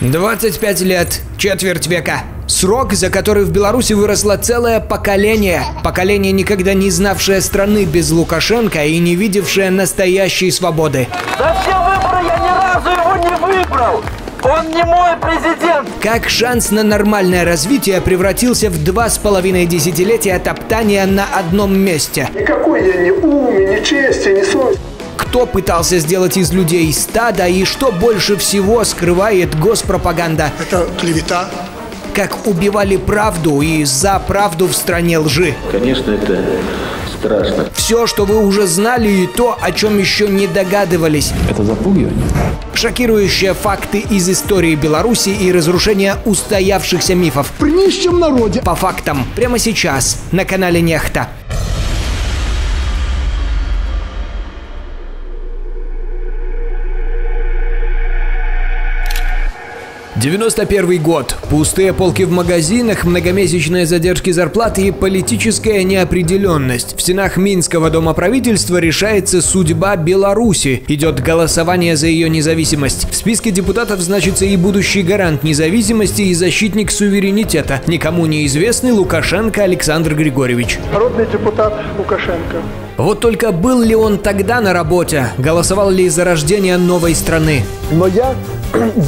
25 лет, четверть века. Срок, за который в Беларуси выросло целое поколение. Поколение, никогда не знавшее страны без Лукашенко и не видевшее настоящей свободы. За все выборы я ни разу его не выбрал! Он не мой президент! Как шанс на нормальное развитие превратился в 2,5 десятилетия топтания на одном месте. Никакой я не ум, не чести, не совесть. Кто пытался сделать из людей стадо и что больше всего скрывает госпропаганда? Это клевета. Как убивали правду и за правду в стране лжи. Конечно, это страшно. Все, что вы уже знали, и то, о чем еще не догадывались. Это запугивание. Шокирующие факты из истории Беларуси и разрушение устоявшихся мифов. При нищем народе. По фактам. Прямо сейчас на канале Нехта. '91 год. Пустые полки в магазинах, многомесячные задержки зарплаты и политическая неопределенность. В стенах Минского дома правительства решается судьба Беларуси. Идет голосование за ее независимость. В списке депутатов значится и будущий гарант независимости и защитник суверенитета. Никому неизвестный Лукашенко Александр Григорьевич. Народный депутат Лукашенко. Вот только был ли он тогда на работе? Голосовал ли за рождение новой страны? Но я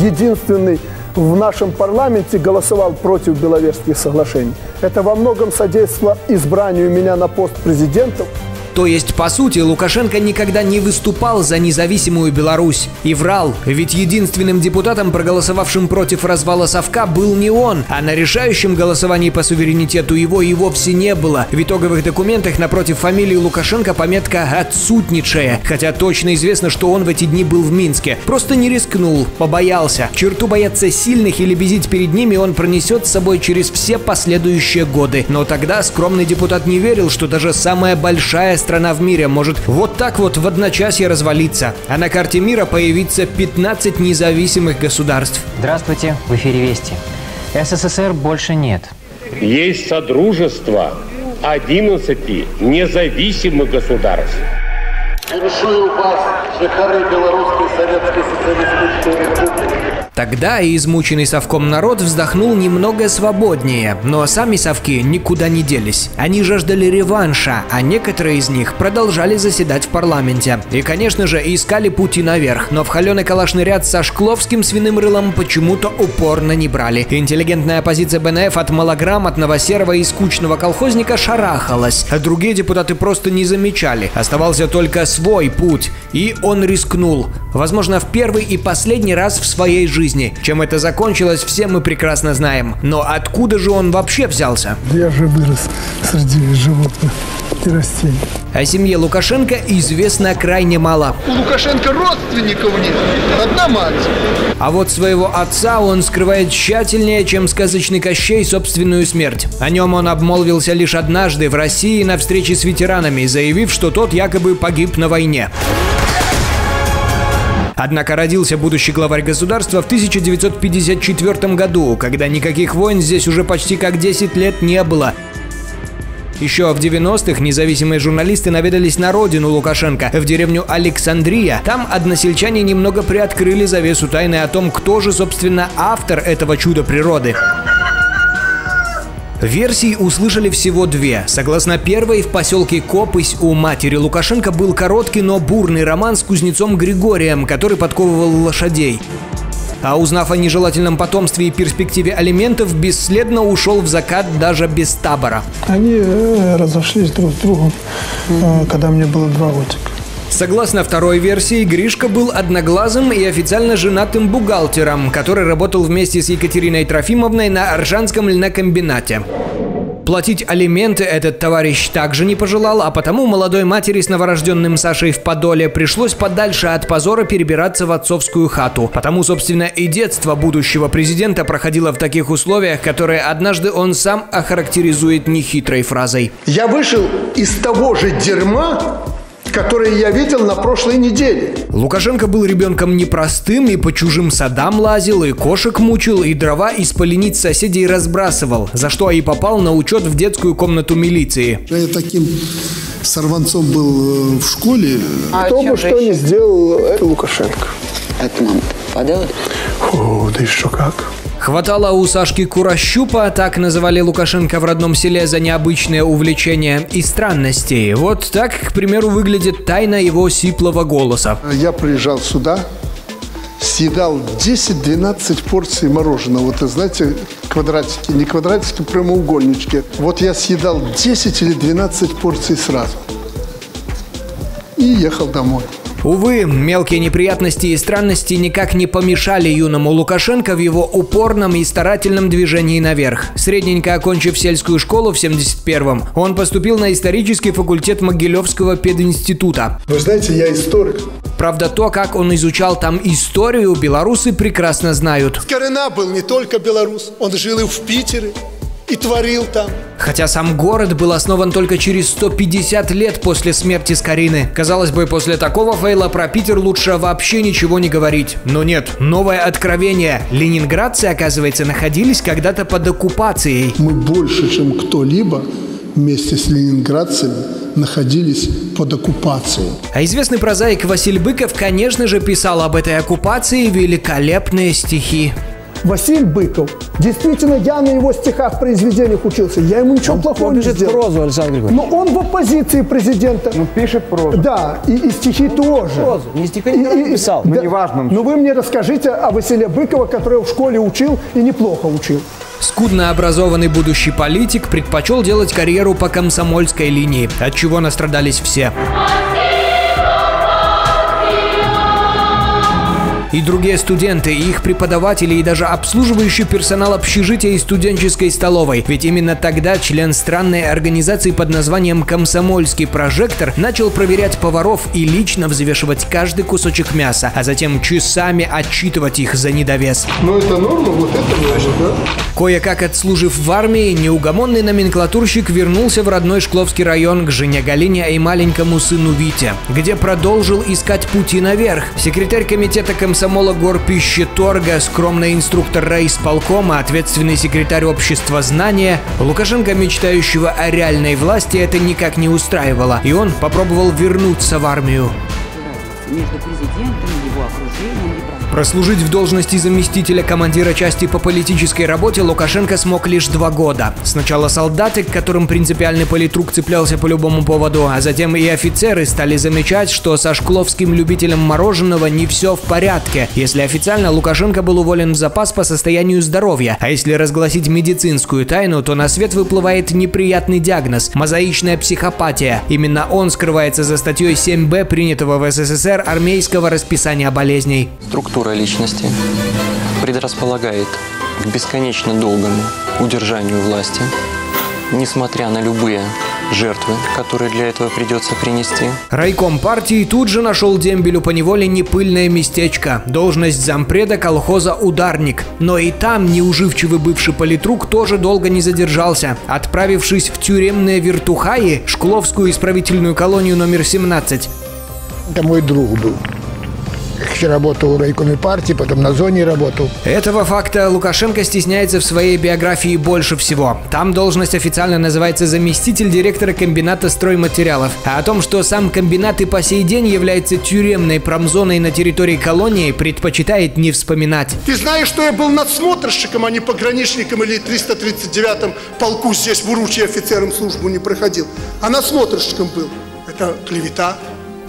единственный в нашем парламенте голосовал против Беловежских соглашений. Это во многом содействовало избранию меня на пост президента. То есть, по сути, Лукашенко никогда не выступал за независимую Беларусь. И врал, ведь единственным депутатом, проголосовавшим против развала Совка, был не он. А на решающем голосовании по суверенитету его и вовсе не было. В итоговых документах напротив фамилии Лукашенко пометка «отсутничая». Хотя точно известно, что он в эти дни был в Минске. Просто не рискнул, побоялся. Черту бояться сильных или безить перед ними он пронесет с собой через все последующие годы. Но тогда скромный депутат не верил, что даже самая большая страна в мире может вот так вот в одночасье развалиться, а на карте мира появится 15 независимых государств. Здравствуйте, в эфире Вести. СССР больше нет. Есть содружество 11 независимых государств. Тогда и измученный совком народ вздохнул немного свободнее, но сами совки никуда не делись. Они жаждали реванша, а некоторые из них продолжали заседать в парламенте. И, конечно же, искали пути наверх, но в холеный калашный ряд со Шкловским свиным рылом почему-то упорно не брали. Интеллигентная оппозиция БНФ от малограмотного, серого и скучного колхозника шарахалась, а другие депутаты просто не замечали. Оставался только свой путь, и он рискнул. Возможно, в первый и последний раз в своей жизни. Чем это закончилось, все мы прекрасно знаем. Но откуда же он вообще взялся? Я же вырос среди животных и растений. О семье Лукашенко известно крайне мало. У Лукашенко родственников нет. Одна мать. А вот своего отца он скрывает тщательнее, чем сказочный Кощей, собственную смерть. О нем он обмолвился лишь однажды в России на встрече с ветеранами, заявив, что тот якобы погиб на войне. Однако родился будущий главарь государства в 1954 году, когда никаких войн здесь уже почти как 10 лет не было. Еще в 90-х независимые журналисты наведались на родину Лукашенко, в деревню Александрия. Там односельчане немного приоткрыли завесу тайны о том, кто же, собственно, автор этого чуда природы. Версий услышали всего две. Согласно первой, в поселке Копысь у матери Лукашенко был короткий, но бурный роман с кузнецом Григорием, который подковывал лошадей. А узнав о нежелательном потомстве и перспективе алиментов, бесследно ушел в закат даже без табора. Они разошлись друг с другом, когда мне было 2 годика. Согласно второй версии, Гришка был одноглазым и официально женатым бухгалтером, который работал вместе с Екатериной Трофимовной на Аржанском льнокомбинате. Платить алименты этот товарищ также не пожелал, а потому молодой матери с новорожденным Сашей в Подоле пришлось подальше от позора перебираться в отцовскую хату. Потому, собственно, и детство будущего президента проходило в таких условиях, которые однажды он сам охарактеризует нехитрой фразой. «Я вышел из того же дерьма, которые я видел на прошлой неделе». Лукашенко был ребенком непростым, и по чужим садам лазил, и кошек мучил, и дрова из полениц соседей разбрасывал, за что и попал на учет в детскую комнату милиции. Я таким сорванцом был в школе. Кто бы что ни сделал, это Лукашенко. Это мама. поделали? О, да еще как. Хватало у Сашки Курощупа, так называли Лукашенко в родном селе за необычное увлечение и странности. Вот так, к примеру, выглядит тайна его сиплого голоса. Я приезжал сюда, съедал 10-12 порций мороженого. Вот, знаете, квадратики, не квадратики, прямоугольнички. Вот я съедал 10 или 12 порций сразу и ехал домой. Увы, мелкие неприятности и странности никак не помешали юному Лукашенко в его упорном и старательном движении наверх. Средненько окончив сельскую школу в 71-м, он поступил на исторический факультет Могилевского пединститута. Вы знаете, я историк. Правда, то, как он изучал там историю, белорусы прекрасно знают. Скорина был не только белорус, он жил и в Питере. И творил там. Хотя сам город был основан только через 150 лет после смерти Скорины. Казалось бы, после такого фейла про Питер лучше вообще ничего не говорить. Но нет, новое откровение. Ленинградцы, оказывается, находились когда-то под оккупацией. Мы больше, чем кто-либо вместе с ленинградцами находились под оккупацией. А известный прозаик Василь Быков, конечно же, писал об этой оккупации великолепные стихи. Василь Быков. Действительно, я на его стихах, произведениях учился. Я ему ничего плохого не сделал. Он пишет прозу, Александр Григорьевич. Но он в оппозиции президента. Ну, пишет прозу. Да, и стихи тоже. Прозу. Не стихи не писал. Ну, неважно. Но вы мне расскажите о Василе Быкове, который в школе учил и неплохо учил. Скудно образованный будущий политик предпочел делать карьеру по комсомольской линии, от чего настрадались все. И другие студенты, и их преподаватели, и даже обслуживающий персонал общежития и студенческой столовой. Ведь именно тогда член странной организации под названием «Комсомольский прожектор» начал проверять поваров и лично взвешивать каждый кусочек мяса, а затем часами отчитывать их за недовес. Ну это норма, вот это норма, да? Кое-как отслужив в армии, неугомонный номенклатурщик вернулся в родной Шкловский район к жене Галине и маленькому сыну Вите, где продолжил искать пути наверх. Секретарь комитета комсомола Горпищеторга, скромный инструктор райисполкома, ответственный секретарь общества знания, Лукашенко, мечтающего о реальной власти, это никак не устраивало, и он попробовал вернуться в армию. Между президентом, его окружением и... Прослужить в должности заместителя командира части по политической работе Лукашенко смог лишь 2 года. Сначала солдаты, к которым принципиальный политрук цеплялся по любому поводу, а затем и офицеры стали замечать, что со шкловским любителем мороженого не все в порядке. Если официально, Лукашенко был уволен в запас по состоянию здоровья, а если разгласить медицинскую тайну, то на свет выплывает неприятный диагноз – мозаичная психопатия. Именно он скрывается за статьей 7Б, принятого в СССР, армейского расписания болезней. Структура личности предрасполагает к бесконечно долгому удержанию власти, несмотря на любые жертвы, которые для этого придется принести. Райком партии тут же нашел дембелю поневоле непыльное местечко – должность зампреда колхоза «Ударник». Но и там неуживчивый бывший политрук тоже долго не задержался. Отправившись в тюремные вертухаи, Шкловскую исправительную колонию номер 17, это мой друг был. Я работал в райкоме партии, потом на зоне работал. Этого факта Лукашенко стесняется в своей биографии больше всего. Там должность официально называется заместитель директора комбината стройматериалов. А о том, что сам комбинат и по сей день является тюремной промзоной на территории колонии, предпочитает не вспоминать. Ты знаешь, что я был надсмотрщиком, а не пограничником или 339-м полку здесь в Уручье офицером службу не проходил. А надсмотрщиком был. Это клевета.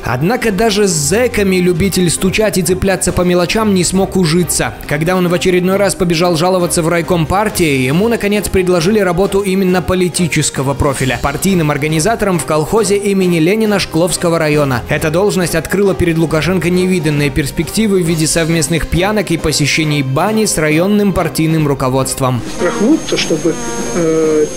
Однако даже с зэками любитель стучать и цепляться по мелочам не смог ужиться. Когда он в очередной раз побежал жаловаться в райком партии, ему, наконец, предложили работу именно политического профиля – партийным организатором в колхозе имени Ленина Шкловского района. Эта должность открыла перед Лукашенко невиданные перспективы в виде совместных пьянок и посещений бани с районным партийным руководством. Страхнуться, чтобы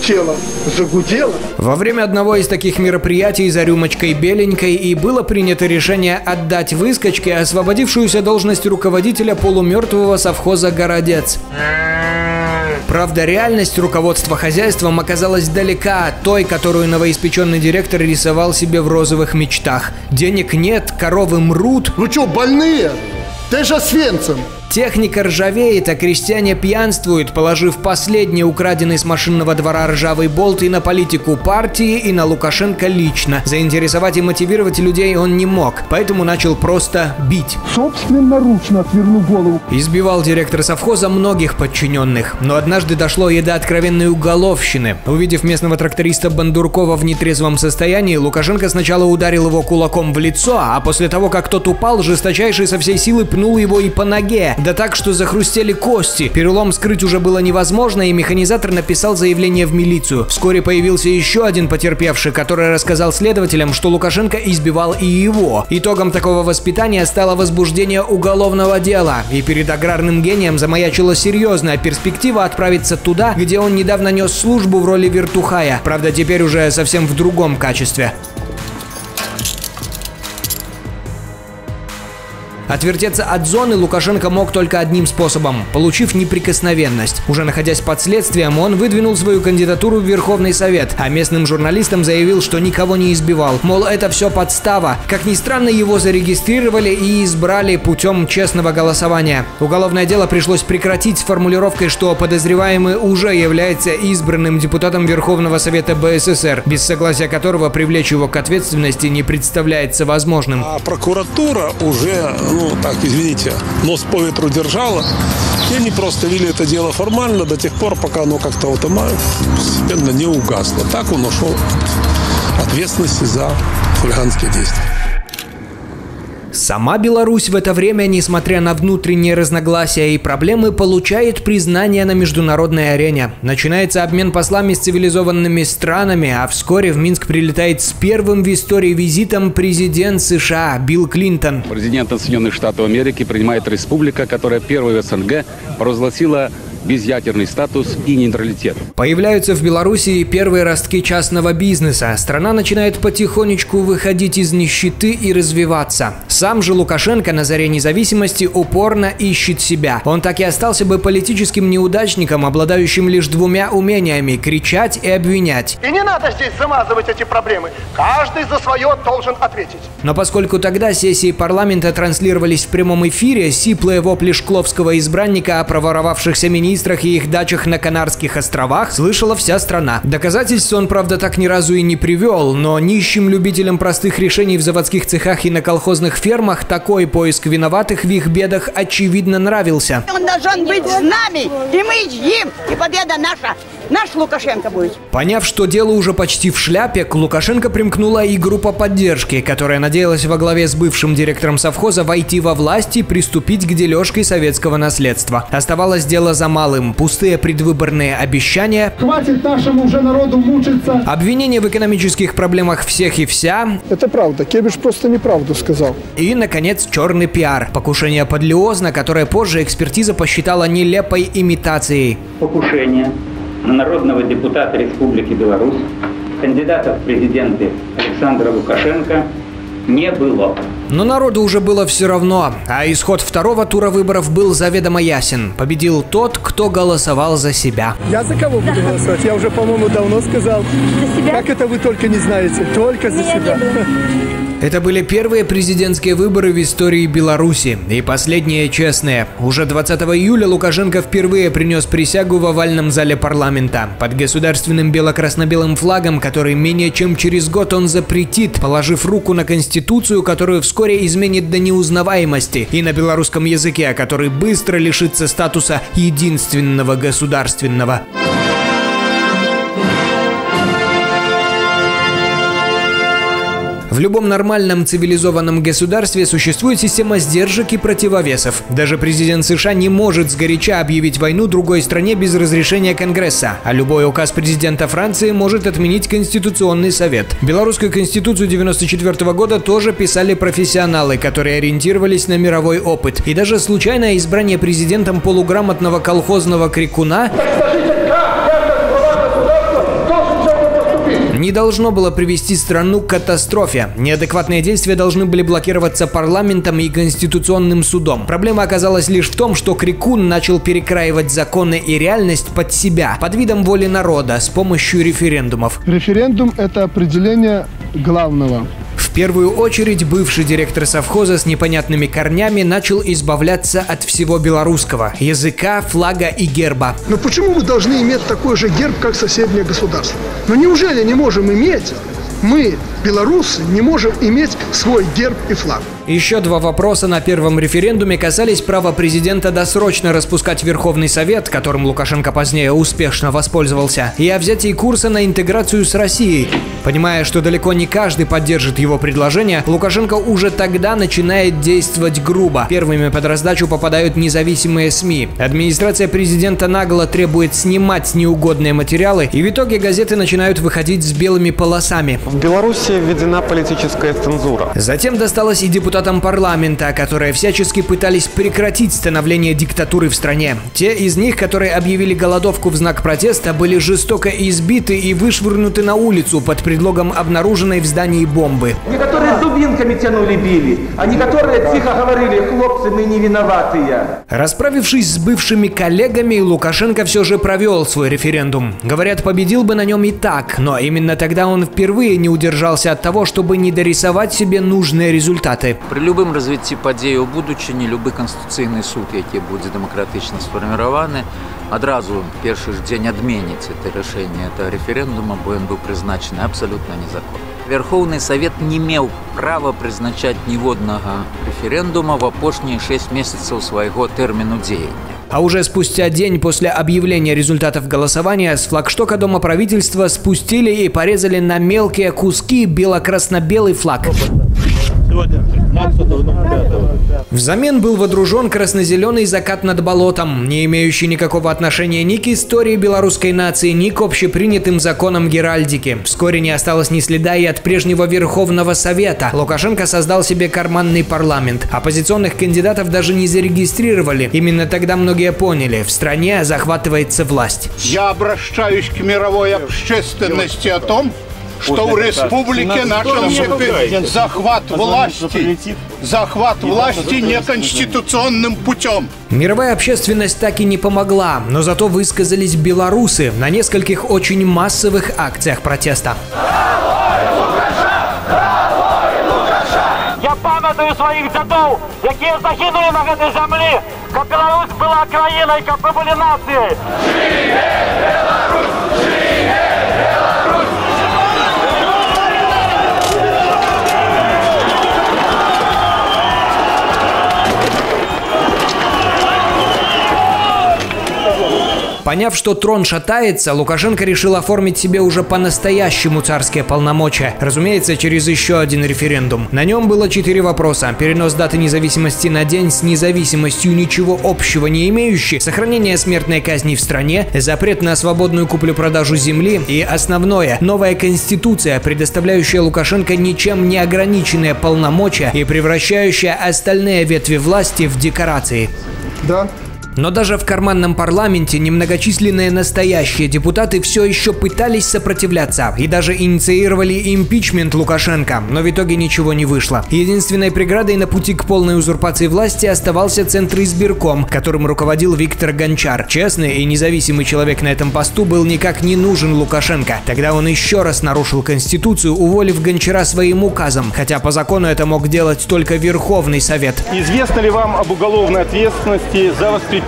тело загудело. Во время одного из таких мероприятий за рюмочкой беленькой и было принято решение отдать выскочке освободившуюся должность руководителя полумертвого совхоза «Городец». Правда, реальность руководства хозяйством оказалась далека от той, которую новоиспеченный директор рисовал себе в розовых мечтах. Денег нет, коровы мрут. Вы что, больные? Ты же Освенцим. Техника ржавеет, а крестьяне пьянствуют, положив последний украденный с машинного двора ржавый болт и на политику партии, и на Лукашенко лично. Заинтересовать и мотивировать людей он не мог, поэтому начал просто бить. Собственноручно отверну голову. Избивал директор совхоза многих подчиненных. Но однажды дошло и до откровенной уголовщины. Увидев местного тракториста Бандуркова в нетрезвом состоянии, Лукашенко сначала ударил его кулаком в лицо, а после того, как тот упал, жесточайший со всей силы пнул его и по ноге. Да так, что захрустели кости. Перелом скрыть уже было невозможно, и механизатор написал заявление в милицию. Вскоре появился еще один потерпевший, который рассказал следователям, что Лукашенко избивал и его. Итогом такого воспитания стало возбуждение уголовного дела. И перед аграрным гением замаячила серьезная перспектива отправиться туда, где он недавно нес службу в роли вертухая. Правда, теперь уже совсем в другом качестве. Отвертеться от зоны Лукашенко мог только одним способом – получив неприкосновенность. Уже находясь под следствием, он выдвинул свою кандидатуру в Верховный Совет, а местным журналистам заявил, что никого не избивал. Мол, это все подстава. Как ни странно, его зарегистрировали и избрали путем честного голосования. Уголовное дело пришлось прекратить с формулировкой, что подозреваемый уже является избранным депутатом Верховного Совета БССР, без согласия которого привлечь его к ответственности не представляется возможным. А прокуратура уже... Ну, так, извините, нос по ветру держала, и они просто вели это дело формально до тех пор, пока оно как-то вот постепенно не угасло. Так он ушел от ответственности за хулиганские действия. Сама Беларусь в это время, несмотря на внутренние разногласия и проблемы, получает признание на международной арене. Начинается обмен послами с цивилизованными странами, а вскоре в Минск прилетает с первым в истории визитом президент США Билл Клинтон. Президентом Соединенных Штатов Америки принимает республика, которая первой в СНГ провозгласила безъядерный статус и нейтралитет. Появляются в Беларуси первые ростки частного бизнеса. Страна начинает потихонечку выходить из нищеты и развиваться. Сам же Лукашенко на заре независимости упорно ищет себя. Он так и остался бы политическим неудачником, обладающим лишь двумя умениями – кричать и обвинять. И не надо здесь замазывать эти проблемы. Каждый за свое должен ответить. Но поскольку тогда сессии парламента транслировались в прямом эфире, сиплые вопли шкловского избранника о проворовавшихся министрах и их дачах на Канарских островах слышала вся страна. Доказательств он, правда, так ни разу и не привел, но нищим любителям простых решений в заводских цехах и на колхозных фермах такой поиск виноватых в их бедах очевидно нравился. Он должен быть с нами, и мы едим, и победа наша. Наш Лукашенко будет. Поняв, что дело уже почти в шляпе, к Лукашенко примкнула и группа поддержки, которая надеялась во главе с бывшим директором совхоза войти во власть и приступить к дележке советского наследства. Оставалось дело за малым. Пустые предвыборные обещания. Хватит нашему уже народу мучиться. Обвинения в экономических проблемах всех и вся. Это правда. Кебиш просто неправду сказал. И, наконец, черный пиар. Покушение Подлиозна, которое позже экспертиза посчитала нелепой имитацией. Покушение народного депутата Республики Беларусь, кандидата в президенты Александра Лукашенко, не было. Но народу уже было все равно, а исход второго тура выборов был заведомо ясен. Победил тот, кто голосовал за себя. Я за кого буду голосовать? Я уже, по-моему, давно сказал. За себя? Как это вы только не знаете? Только за себя. Это были первые президентские выборы в истории Беларуси. И последние честные. Уже 20 июля Лукашенко впервые принес присягу в овальном зале парламента. Под государственным бело-красно-белым флагом, который менее чем через год он запретит, положив руку на Конституцию, которую вскоре изменит до неузнаваемости. И на белорусском языке, который быстро лишится статуса единственного государственного. В любом нормальном цивилизованном государстве существует система сдержек и противовесов. Даже президент США не может сгоряча объявить войну другой стране без разрешения Конгресса, а любой указ президента Франции может отменить Конституционный совет. Белорусскую конституцию 1994 года тоже писали профессионалы, которые ориентировались на мировой опыт. И даже случайное избрание президентом полуграмотного колхозного крикуна не должно было привести страну к катастрофе. Неадекватные действия должны были блокироваться парламентом и Конституционным судом. Проблема оказалась лишь в том, что крикун начал перекраивать законы и реальность под себя, под видом воли народа, с помощью референдумов. Референдум – это определение главного. В первую очередь бывший директор совхоза с непонятными корнями начал избавляться от всего белорусского – языка, флага и герба. Но почему мы должны иметь такой же герб, как соседнее государство? Но неужели не можем иметь? Мы, белорусы, не можем иметь свой герб и флаг. Еще два вопроса на первом референдуме касались права президента досрочно распускать Верховный Совет, которым Лукашенко позднее успешно воспользовался, и о взятии курса на интеграцию с Россией. Понимая, что далеко не каждый поддержит его предложение, Лукашенко уже тогда начинает действовать грубо. Первыми под раздачу попадают независимые СМИ. Администрация президента нагло требует снимать неугодные материалы, и в итоге газеты начинают выходить с белыми полосами. В Беларуси введена политическая цензура. Затем досталось и депутатам парламента, которые всячески пытались прекратить становление диктатуры в стране. Те из них, которые объявили голодовку в знак протеста, были жестоко избиты и вышвырнуты на улицу под предлогом обнаруженной в здании бомбы. Некоторые дубинками тянули, били, а некоторые тихо говорили: «Хлопцы, мы не виноватые». Расправившись с бывшими коллегами, Лукашенко все же провел свой референдум. Говорят, победил бы на нем и так, но именно тогда он впервые не удержался от того, чтобы не дорисовать себе нужные результаты. При любом развитии подеи у будущего, любой конституционный суд, который будет демократично сформирован, одразу в первый же день отменить это решение этого референдума, бо он был призначен абсолютно незаконно. Верховный Совет не имел права призначать ниводного референдума в опошние 6 месяцев своего термина деяния. А уже спустя день после объявления результатов голосования с флагштока Дома правительства спустили и порезали на мелкие куски бело-красно-белый флаг. Взамен был водружен красно-зеленый закат над болотом, не имеющий никакого отношения ни к истории белорусской нации, ни к общепринятым законам геральдики. Вскоре не осталось ни следа и от прежнего Верховного Совета. Лукашенко создал себе карманный парламент. Оппозиционных кандидатов даже не зарегистрировали. Именно тогда многие поняли – в стране захватывается власть. Я обращаюсь к мировой общественности о том, что у республики нашем захват власти неконституционным путем. Мировая общественность так и не помогла, но зато высказались белорусы на нескольких очень массовых акциях протеста. Я памятаю своих дедов, которые загинули на этой земле, как Беларусь была краиной, как мы были нацией. Поняв, что трон шатается, Лукашенко решил оформить себе уже по-настоящему царские полномочия. Разумеется, через еще один референдум. На нем было 4 вопроса. Перенос даты независимости на день с независимостью ничего общего не имеющий, сохранение смертной казни в стране, запрет на свободную куплю-продажу земли и основное – новая конституция, предоставляющая Лукашенко ничем не ограниченные полномочия и превращающая остальные ветви власти в декорации. Да. Но даже в карманном парламенте немногочисленные настоящие депутаты все еще пытались сопротивляться и даже инициировали импичмент Лукашенко, но в итоге ничего не вышло. Единственной преградой на пути к полной узурпации власти оставался Центризбирком, которым руководил Виктор Гончар. Честный и независимый человек на этом посту был никак не нужен Лукашенко. Тогда он еще раз нарушил Конституцию, уволив Гончара своим указом, хотя по закону это мог делать только Верховный Совет. Известно ли вам об уголовной ответственности за воспрепятствование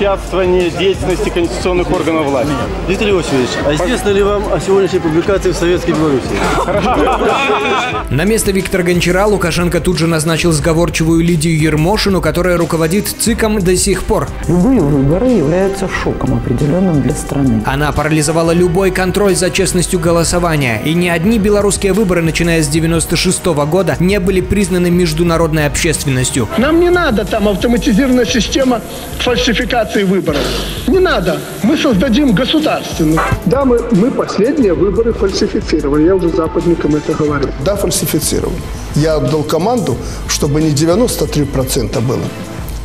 деятельности конституционных органов власти? Виктор Иосифович, а известно ли вам о сегодняшней публикации в Советской Беларуси? На место Виктора Гончара Лукашенко тут же назначил сговорчивую Лидию Ермошину, которая руководит ЦИКом до сих пор. Любые выборы являются шоком определенным для страны. Она парализовала любой контроль за честностью голосования. И ни одни белорусские выборы, начиная с 96-го года, не были признаны международной общественностью. Нам не надо там автоматизированная система фальсификации выборов. Не надо. Мы создадим государственную. Да, мы последние выборы фальсифицировали. Я уже западникам это говорю. Да, фальсифицировали. Я отдал команду, чтобы не 93% было,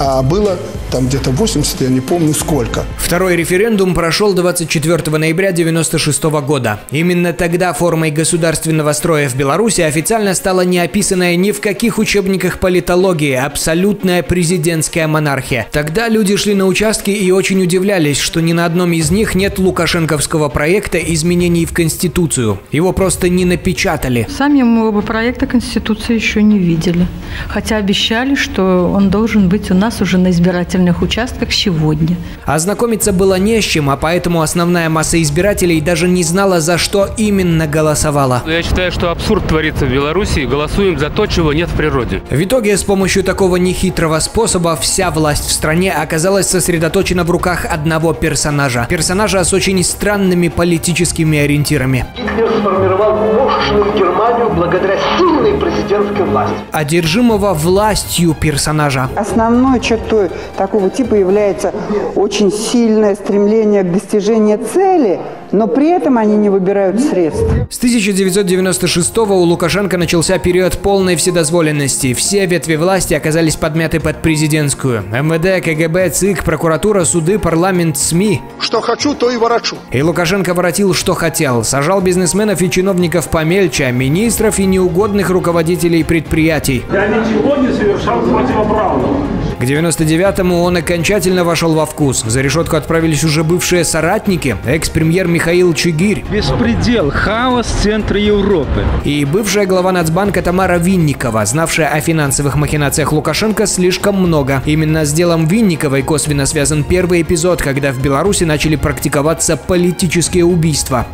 а было там где-то 80, я не помню сколько. Второй референдум прошел 24 ноября 1996 года. Именно тогда формой государственного строя в Беларуси официально стала не описанная ни в каких учебниках политологии абсолютная президентская монархия. Тогда люди шли на участки и очень удивлялись, что ни на одном из них нет лукашенковского проекта изменений в Конституцию. Его просто не напечатали. Сами мы оба проекта Конституции еще не видели. Хотя обещали, что он должен быть у нас уже на избирательных участках сегодня. Ознакомиться было не с чем, а поэтому основная масса избирателей даже не знала, за что именно голосовала. Я считаю, что абсурд творится в Беларуси. Голосуем за то, чего нет в природе. В итоге с помощью такого нехитрого способа вся власть в стране оказалась сосредоточена в руках одного персонажа. Персонажа с очень странными политическими ориентирами. Гитлер сформировал мощную Германию благодаря сильной президентской власти. Одержимого властью персонажа. Основной чертой такого типа является очень сильное стремление к достижению цели, но при этом они не выбирают средств. С 1996-го у Лукашенко начался период полной вседозволенности. Все ветви власти оказались подмяты под президентскую. МВД, КГБ, ЦИК, прокуратура, суды, парламент, СМИ. Что хочу, то и ворочу. И Лукашенко воротил, что хотел. Сажал бизнесменов и чиновников помельче, министров и неугодных руководителей предприятий. Я ничего не совершал противоправного. К 1999-му он окончательно вошел во вкус. За решетку отправились уже бывшие соратники, экс-премьер Михаил Чигирь. Беспредел, хаос центра Европы. И бывшая глава Нацбанка Тамара Винникова, знавшая о финансовых махинациях Лукашенко слишком много. Именно с делом Винниковой косвенно связан первый эпизод, когда в Беларуси начали практиковаться политические убийства.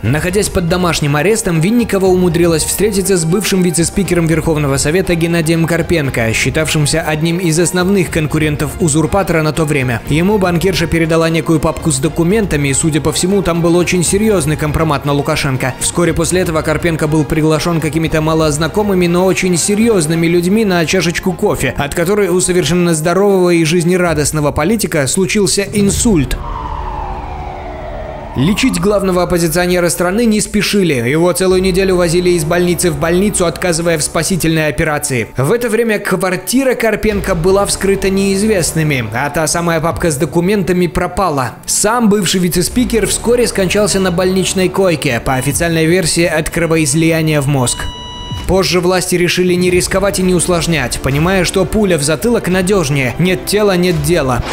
Находясь под домашним арестом, Винникова умудрилась встретиться с бывшим вице-спикером Верховного Совета Геннадием Карпенко, считавшимся одним из основных конкурентов узурпатора на то время. Ему банкирша передала некую папку с документами, и, судя по всему, там был очень серьезный компромат на Лукашенко. Вскоре после этого Карпенко был приглашен какими-то малознакомыми, но очень серьезными людьми на чашечку кофе, от которой у совершенно здорового и жизнерадостного политика случился инсульт. Лечить главного оппозиционера страны не спешили. Его целую неделю возили из больницы в больницу, отказывая в спасительной операции. В это время квартира Карпенко была вскрыта неизвестными, а та самая папка с документами пропала. Сам бывший вице-спикер вскоре скончался на больничной койке, по официальной версии от кровоизлияния в мозг. Позже власти решили не рисковать и не усложнять, понимая, что пуля в затылок надежнее. Нет тела – нет дела.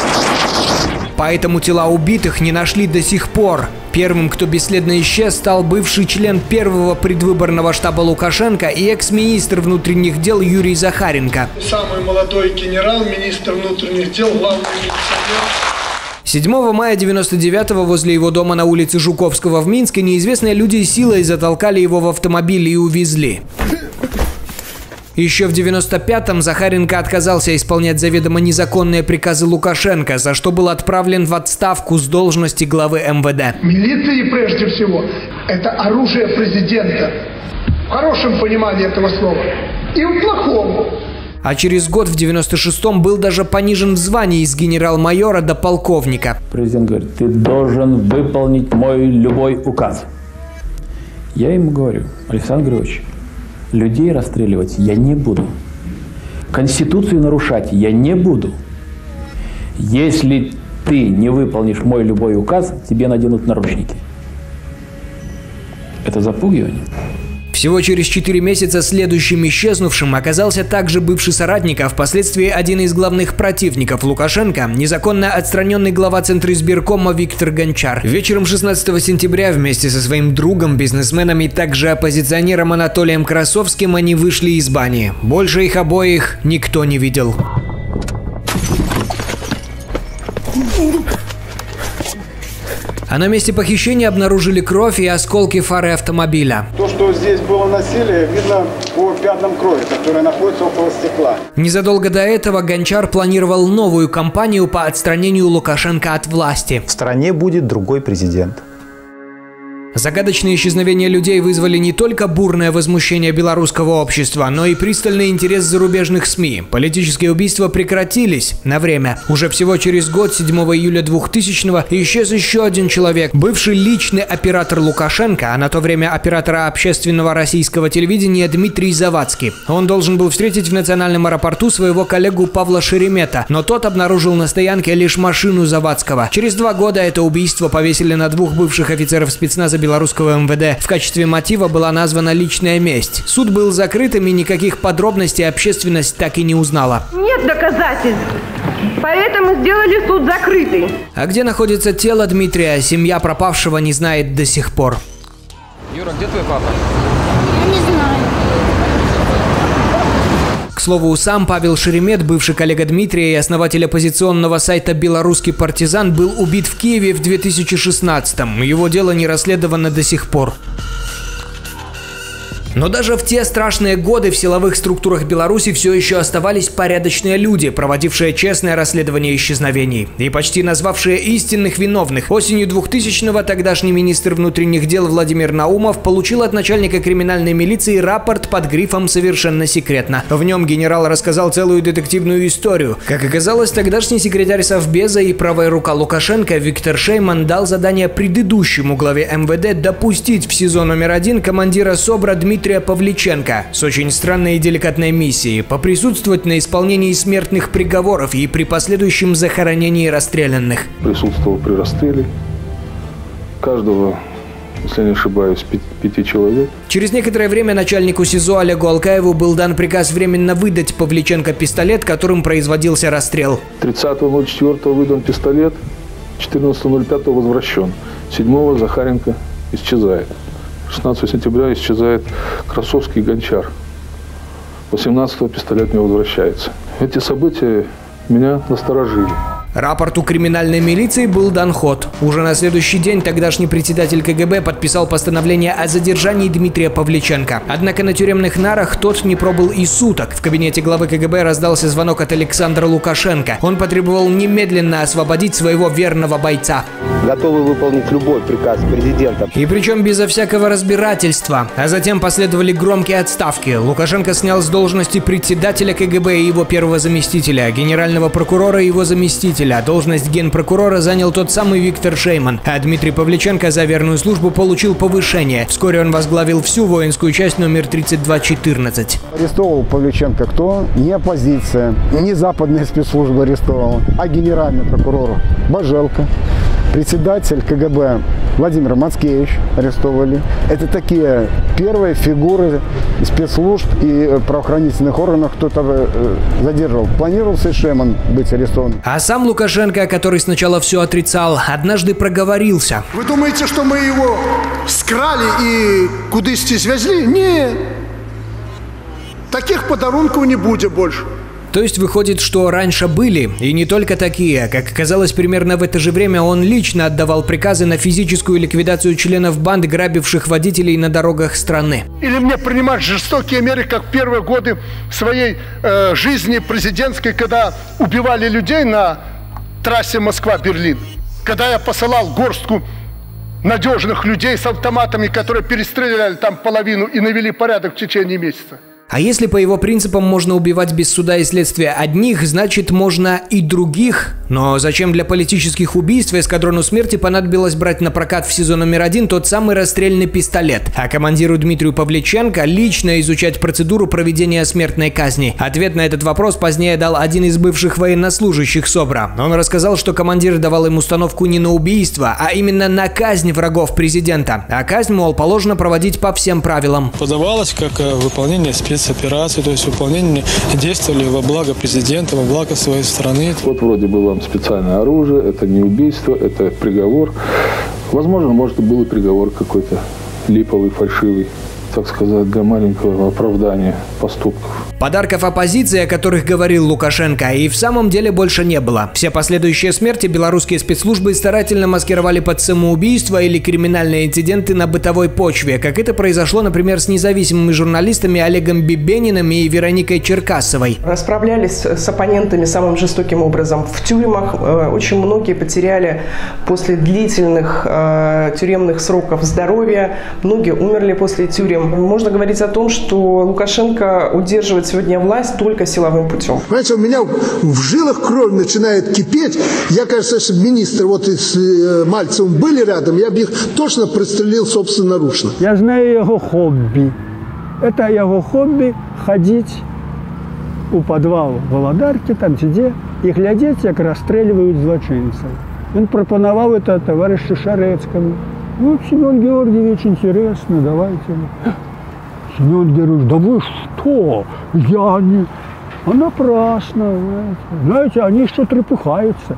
Поэтому тела убитых не нашли до сих пор. Первым, кто бесследно исчез, стал бывший член первого предвыборного штаба Лукашенко и экс-министр внутренних дел Юрий Захаренко. Самый молодой генерал, министр внутренних дел, главный милиционер. 7 мая 1999-го возле его дома на улице Жуковского в Минске неизвестные люди силой затолкали его в автомобиль и увезли. Еще в 1995-м Захаренко отказался исполнять заведомо незаконные приказы Лукашенко, за что был отправлен в отставку с должности главы МВД. Милиция, прежде всего, это оружие президента. В хорошем понимании этого слова. И в плохом. А через год, в 1996-м, был даже понижен в звании из генерал-майора до полковника. Президент говорит: ты должен выполнить мой любой указ. Я ему говорю: Александр Григорьевич, людей расстреливать я не буду. Конституцию нарушать я не буду. Если ты не выполнишь мой любой указ, тебе наденут наручники. Это запугивание. Всего через 4 месяца следующим исчезнувшим оказался также бывший соратник, а впоследствии один из главных противников Лукашенко, незаконно отстраненный глава Центризбиркома Виктор Гончар. Вечером 16 сентября вместе со своим другом, бизнесменом и также оппозиционером Анатолием Красовским они вышли из бани. Больше их обоих никто не видел. А на месте похищения обнаружили кровь и осколки фары автомобиля. То, что здесь было насилие, видно по пятнам крови, которые находятся около стекла. Незадолго до этого Гончар планировал новую кампанию по отстранению Лукашенко от власти. В стране будет другой президент. Загадочные исчезновения людей вызвали не только бурное возмущение белорусского общества, но и пристальный интерес зарубежных СМИ. Политические убийства прекратились на время. Уже всего через год, 7 июля 2000-го, исчез еще один человек, бывший личный оператор Лукашенко, а на то время оператора общественного российского телевидения Дмитрий Завадский. Он должен был встретить в национальном аэропорту своего коллегу Павла Шеремета, но тот обнаружил на стоянке лишь машину Завадского. Через 2 года это убийство повесили на 2 бывших офицеров спецназа белорусского МВД. В качестве мотива была названа личная месть. Суд был закрытым, и никаких подробностей общественность так и не узнала. Нет доказательств, поэтому сделали суд закрытый. А где находится тело Дмитрия, семья пропавшего не знает до сих пор. Юра, где твой папа? Я не знаю. К слову, сам Павел Шеремет, бывший коллега Дмитрия и основатель оппозиционного сайта «Белорусский партизан», был убит в Киеве в 2016-м. Его дело не расследовано до сих пор. Но даже в те страшные годы в силовых структурах Беларуси все еще оставались порядочные люди, проводившие честное расследование исчезновений и почти назвавшие истинных виновных. Осенью 2000-го тогдашний министр внутренних дел Владимир Наумов получил от начальника криминальной милиции рапорт под грифом «Совершенно секретно». В нем генерал рассказал целую детективную историю. Как оказалось, тогдашний секретарь Совбеза и правая рука Лукашенко Виктор Шейман дал задание предыдущему главе МВД допустить в СИЗО №1 командира СОБРа Дмитрия Павличенко с очень странной и деликатной миссией поприсутствовать на исполнении смертных приговоров и при последующем захоронении расстрелянных. Присутствовал при расстреле каждого, если не ошибаюсь, 5 человек. Через некоторое время начальнику СИЗО Олегу Алкаеву был дан приказ временно выдать Павличенко пистолет, которым производился расстрел. 30.04 выдан пистолет, 14.05 возвращен, 7 Захаренко исчезает. 16 сентября исчезает Красовский и Гончар. 18-го пистолет не возвращается. Эти события меня насторожили. Рапорту криминальной милиции был дан ход. Уже на следующий день тогдашний председатель КГБ подписал постановление о задержании Дмитрия Павличенко. Однако на тюремных нарах тот не пробыл и суток. В кабинете главы КГБ раздался звонок от Александра Лукашенко. Он потребовал немедленно освободить своего верного бойца. Готовы выполнить любой приказ президента. И причем безо всякого разбирательства. А затем последовали громкие отставки. Лукашенко снял с должности председателя КГБ и его первого заместителя, генерального прокурора и его заместителя. А должность генпрокурора занял тот самый Виктор Шейман. А Дмитрий Павличенко за верную службу получил повышение. Вскоре он возглавил всю воинскую часть номер 3214. Арестовал Павличенко кто? Не оппозиция, не западные спецслужбы арестовала, а генеральный прокурор Божелко, председатель КГБ Владимир Мацкевич арестовали. Это такие первые фигуры спецслужб и правоохранительных органов, кто-то задерживал. Планировался Шейман быть арестован. А сам Лукашенко, который сначала все отрицал, однажды проговорился. Вы думаете, что мы его скрали и кудысьці связли? Нет. Таких подарунков не будет больше. То есть выходит, что раньше были, и не только такие. Как оказалось, примерно в это же время он лично отдавал приказы на физическую ликвидацию членов банд, грабивших водителей на дорогах страны. Или мне принимать жестокие меры, как первые годы своей жизни президентской, когда убивали людей на трассе Москва-Берлин. Когда я посылал горстку надежных людей с автоматами, которые перестреляли там половину и навели порядок в течение месяца. А если по его принципам можно убивать без суда и следствия одних, значит можно и других. Но зачем для политических убийств эскадрону смерти понадобилось брать на прокат в СИЗО №1 тот самый расстрельный пистолет, а командиру Дмитрию Павличенко лично изучать процедуру проведения смертной казни? Ответ на этот вопрос позднее дал один из бывших военнослужащих СОБРа. Он рассказал, что командир давал им установку не на убийство, а именно на казнь врагов президента. А казнь, мол, положено проводить по всем правилам. Подавалось как выполнение спецслужб. Операции, то есть выполнение действовали во благо президента, во благо своей страны. Вот вроде было вам специальное оружие, это не убийство, это приговор. Возможно, может, был и приговор какой-то липовый, фальшивый. так сказать, для маленького оправдания поступков. Подарков оппозиции, о которых говорил Лукашенко, и в самом деле больше не было. Все последующие смерти белорусские спецслужбы старательно маскировали под самоубийство или криминальные инциденты на бытовой почве, как это произошло, например, с независимыми журналистами Олегом Бибениным и Вероникой Черкасовой. Расправлялись с оппонентами самым жестоким образом в тюрьмах. Очень многие потеряли после длительных тюремных сроков здоровье, многие умерли после тюрем. Можно говорить о том, что Лукашенко удерживает сегодня власть только силовым путем. Понимаете, у меня в жилах кровь начинает кипеть. Я, кажется, если бы министры вот с Мальцевым были рядом, я бы их точно прострелил собственноручно. Я знаю его хобби. Это его хобби ходить у подвала Володарки, там где, и глядеть, как расстреливают злочинцев. Он пропоновал это товарищу Шарецкому. Ну, Семен Георгиевич, интересно, давайте. Семен Георгиевич, да вы что? Я не... А напрасно, знаете, они что трепыхаются.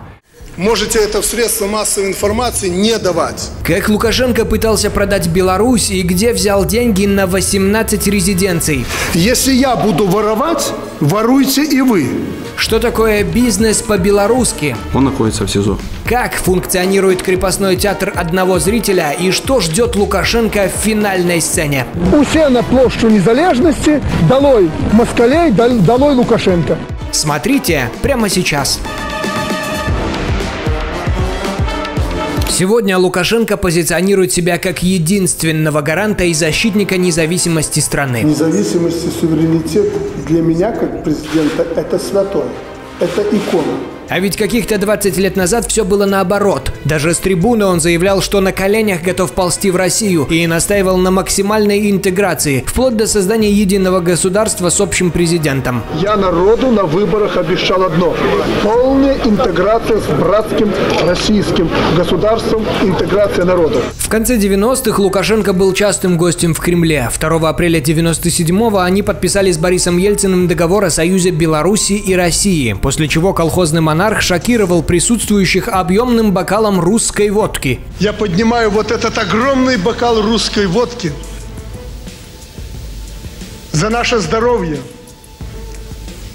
Можете это в средства массовой информации не давать. Как Лукашенко пытался продать Беларусь и где взял деньги на 18 резиденций. Если я буду воровать, воруйте и вы. Что такое бизнес по-белорусски? Он находится в СИЗО. Как функционирует крепостной театр одного зрителя и что ждет Лукашенко в финальной сцене? Усе на площадь незалежности, долой москалей, долой Лукашенко. Смотрите прямо сейчас. Сегодня Лукашенко позиционирует себя как единственного гаранта и защитника независимости страны. Независимость и суверенитет для меня, как президента, это святое, это икона. А ведь каких-то 20 лет назад все было наоборот. Даже с трибуны он заявлял, что на коленях готов ползти в Россию и настаивал на максимальной интеграции, вплоть до создания единого государства с общим президентом. Я народу на выборах обещал одно – полная интеграция с братским российским государством, интеграция народа. В конце 90-х Лукашенко был частым гостем в Кремле. 2 апреля 1997-го они подписали с Борисом Ельциным договор о союзе Беларуси и России, после чего колхозный монарх шокировал присутствующих объемным бокалом русской водки. Я поднимаю вот этот огромный бокал русской водки за наше здоровье,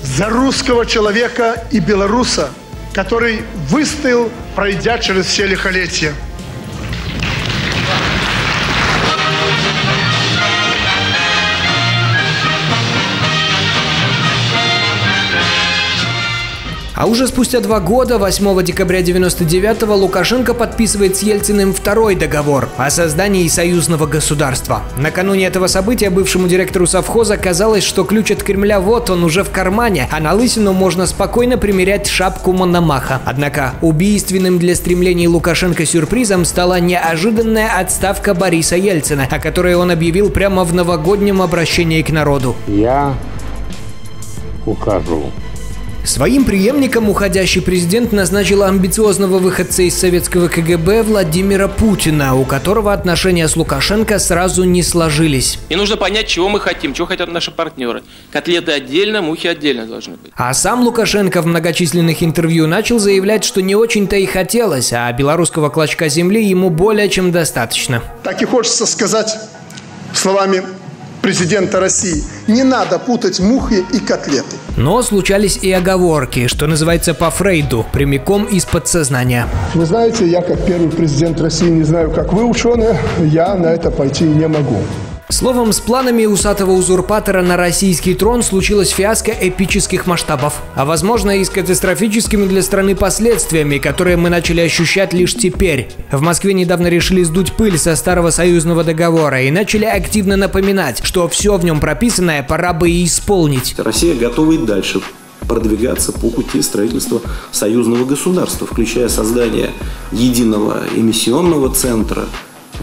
за русского человека и белоруса, который выстоял, пройдя через все лихолетия. А уже спустя 2 года, 8 декабря 1999-го, Лукашенко подписывает с Ельциным 2-й договор о создании союзного государства. Накануне этого события бывшему директору совхоза казалось, что ключ от Кремля вот он уже в кармане, а на лысину можно спокойно примерять шапку Мономаха. Однако убийственным для стремлений Лукашенко сюрпризом стала неожиданная отставка Бориса Ельцина, о которой он объявил прямо в новогоднем обращении к народу. Я ухожу. Своим преемником уходящий президент назначил амбициозного выходца из советского КГБ Владимира Путина, у которого отношения с Лукашенко сразу не сложились. И нужно понять, чего мы хотим, чего хотят наши партнеры. Котлеты отдельно, мухи отдельно должны быть. А сам Лукашенко в многочисленных интервью начал заявлять, что не очень-то и хотелось, а белорусского клочка земли ему более чем достаточно. Так и хочется сказать словами президента России: не надо путать мухи и котлеты. Но случались и оговорки, что называется по Фрейду, прямиком из подсознания. Вы знаете, я как первый президент России не знаю, как вы, ученые, я на это пойти не могу. Словом, с планами усатого узурпатора на российский трон случилась фиаско эпических масштабов, а возможно и с катастрофическими для страны последствиями, которые мы начали ощущать лишь теперь. В Москве недавно решили сдуть пыль со старого союзного договора и начали активно напоминать, что все в нем прописанное пора бы и исполнить. Россия готова и дальше продвигаться по пути строительства союзного государства, включая создание единого эмиссионного центра,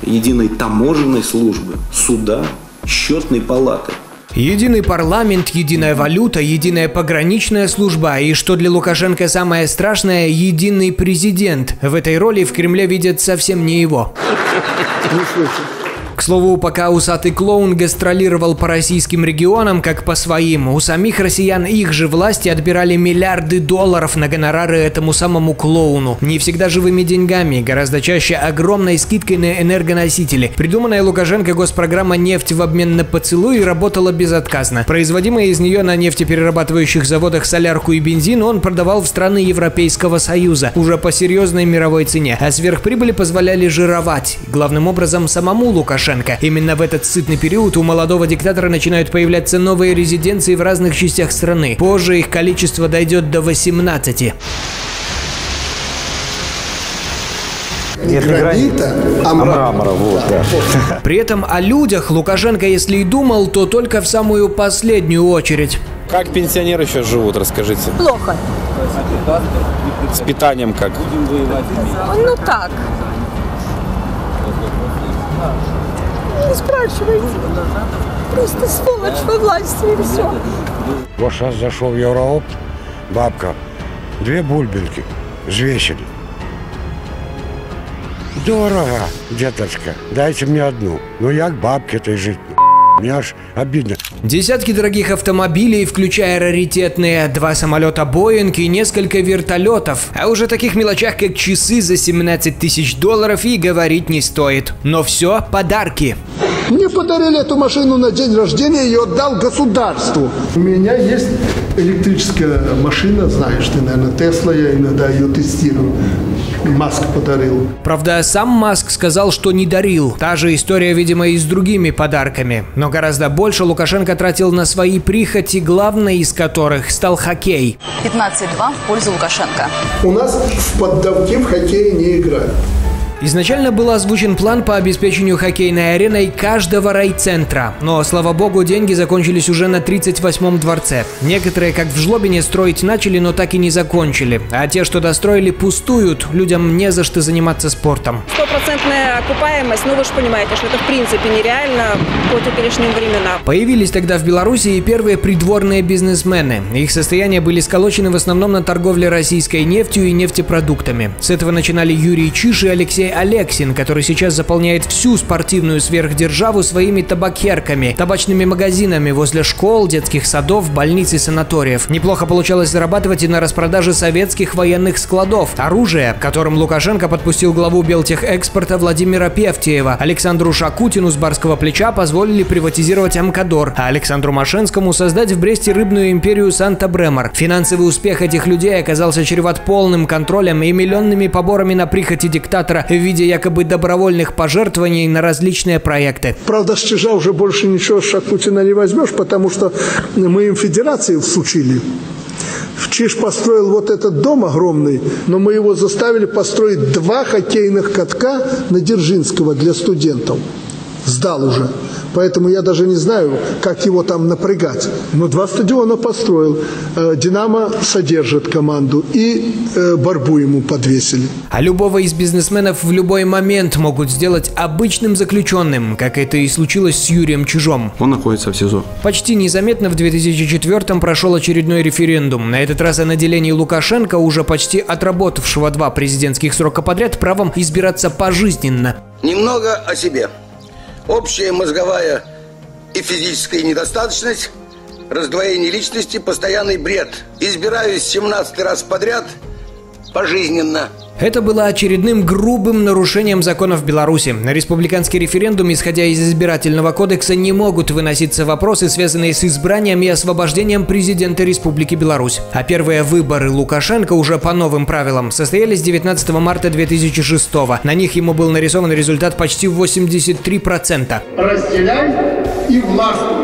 единой таможенной службы, суда, счетной палаты. Единый парламент, единая валюта, единая пограничная служба и, что для Лукашенко самое страшное, единый президент. В этой роли в Кремле видят совсем не его. К слову, пока усатый клоун гастролировал по российским регионам, как по своим, у самих россиян их же власти отбирали миллиарды долларов на гонорары этому самому клоуну. Не всегда живыми деньгами, гораздо чаще огромной скидкой на энергоносители. Придуманная Лукашенко госпрограмма «Нефть в обмен на поцелуй» работала безотказно. Производимая из нее на нефтеперерабатывающих заводах солярку и бензин он продавал в страны Европейского Союза уже по серьезной мировой цене, а сверхприбыли позволяли жировать, главным образом самому Лукашенко. Именно в этот сытный период у молодого диктатора начинают появляться новые резиденции в разных частях страны. Позже их количество дойдет до 18. Не гранита, а мрамора. Вот, да. Да. При этом о людях Лукашенко, если и думал, то только в самую последнюю очередь. Как пенсионеры сейчас живут, расскажите? Плохо. С питанием как? Ну так. Не спрашивайте. Просто сволочь во власти и все. Вот сейчас зашел в Евроопт, бабка, две бульбинки взвесили. Дорого, деточка, дайте мне одну. Ну я к бабке-то и жить. Мне аж обидно. Десятки дорогих автомобилей, включая раритетные, 2 самолета Боинг и несколько вертолетов. А уже о таких мелочах, как часы за 17 тысяч долларов, и говорить не стоит. Но все подарки. Мне подарили эту машину на день рождения, ее отдал государству. У меня есть электрическая машина, знаешь ты, наверное, Тесла, я иногда ее тестирую. Маск подарил. Правда, сам Маск сказал, что не дарил. Та же история, видимо, и с другими подарками. Но гораздо больше Лукашенко тратил на свои прихоти, главной из которых стал хоккей. 15-2 в пользу Лукашенко. У нас в поддавке в хоккей не играют. Изначально был озвучен план по обеспечению хоккейной ареной каждого райцентра, но, слава богу, деньги закончились уже на 38-м дворце. Некоторые, как в Жлобине, строить начали, но так и не закончили. А те, что достроили, пустуют, людям не за что заниматься спортом. 100-процентная окупаемость, ну вы же понимаете, что это в принципе нереально по теперешним временам. Появились тогда в Беларуси и первые придворные бизнесмены. Их состояния были сколочены в основном на торговле российской нефтью и нефтепродуктами. С этого начинали Юрий Чиш и Алексей Алексин, который сейчас заполняет всю спортивную сверхдержаву своими табакерками, табачными магазинами возле школ, детских садов, больниц и санаториев. Неплохо получалось зарабатывать и на распродаже советских военных складов, оружия, которым Лукашенко подпустил главу Белтехэкспорта Владимира Певтеева. Александру Шакутину с барского плеча позволили приватизировать Амкадор, а Александру Машенскому создать в Бресте рыбную империю Санта-Бремор. Финансовый успех этих людей оказался чреват полным контролем и миллионными поборами на прихоти диктатора в виде якобы добровольных пожертвований на различные проекты. Правда, с чижа уже больше ничего с Шакутина не возьмешь, потому что мы им федерации всучили. Чиж построил вот этот дом огромный, но мы его заставили построить 2 хоккейных катка на Дзержинского для студентов. Сдал уже. Поэтому я даже не знаю, как его там напрягать. Но 2 стадиона построил. «Динамо» содержит команду. И борьбу ему подвесили. А любого из бизнесменов в любой момент могут сделать обычным заключенным, как это и случилось с Юрием Чижом. Он находится в СИЗО. Почти незаметно в 2004-м прошел очередной референдум. На этот раз о наделении Лукашенко, уже почти отработавшего 2 президентских срока подряд, правом избираться пожизненно. Немного о себе. Общая мозговая и физическая недостаточность, раздвоение личности, постоянный бред. Избираюсь 17-й раз подряд пожизненно. Это было очередным грубым нарушением законов Беларуси. На республиканский референдум, исходя из избирательного кодекса, не могут выноситься вопросы, связанные с избранием и освобождением президента Республики Беларусь. А первые выборы Лукашенко уже по новым правилам состоялись 19 марта 2006-го. На них ему был нарисован результат почти 83%. Разделяй и властвуй.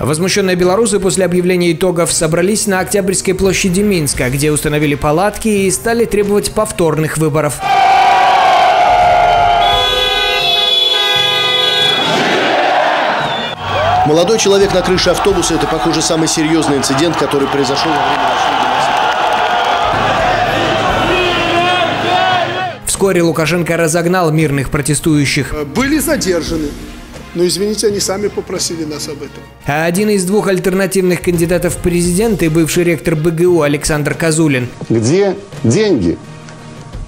Возмущенные белорусы после объявления итогов собрались на Октябрьской площади Минска, где установили палатки и стали требовать повторных выборов. Молодой человек на крыше автобуса – это, похоже, самый серьезный инцидент, который произошел во время нашей демонстрации. Вскоре Лукашенко разогнал мирных протестующих. Были задержаны. Но, извините, они сами попросили нас об этом. А один из 2 альтернативных кандидатов в президенты, бывший ректор БГУ Александр Козулин. Где деньги,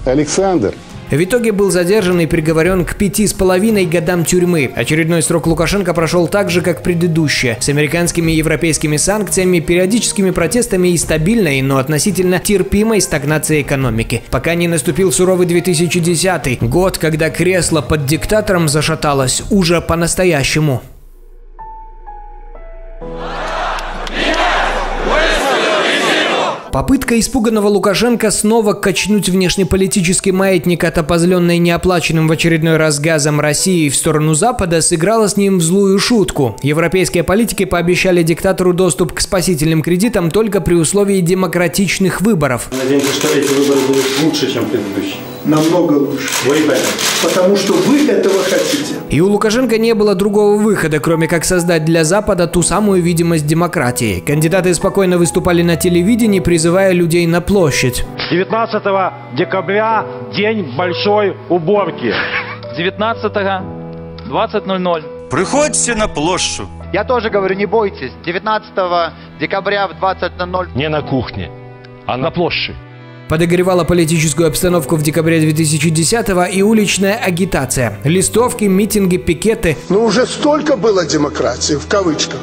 Александр? В итоге был задержан и приговорен к 5,5 годам тюрьмы. Очередной срок Лукашенко прошел так же, как предыдущие, с американскими и европейскими санкциями, периодическими протестами и стабильной, но относительно терпимой стагнацией экономики. Пока не наступил суровый 2010 год, когда кресло под диктатором зашаталось уже по-настоящему. Попытка испуганного Лукашенко снова качнуть внешнеполитический маятник от опозленной неоплаченным в очередной раз газом России в сторону Запада сыграла с ним в злую шутку. Европейские политики пообещали диктатору доступ к спасительным кредитам только при условии демократичных выборов. Надеемся, что эти выборы будут лучше, чем предыдущие. Намного лучше. Вы, потому что вы этого хотите. И у Лукашенко не было другого выхода, кроме как создать для Запада ту самую видимость демократии. Кандидаты спокойно выступали на телевидении, призывая людей на площадь. 19 декабря день большой уборки. 19-го, 20:00. Приходите на площадь. Я тоже говорю, не бойтесь. 19 декабря в 20:00. Не на кухне, а на площадь. Подогревала политическую обстановку в декабре 2010-го и уличная агитация. Листовки, митинги, пикеты. Но уже столько было демократии, в кавычках,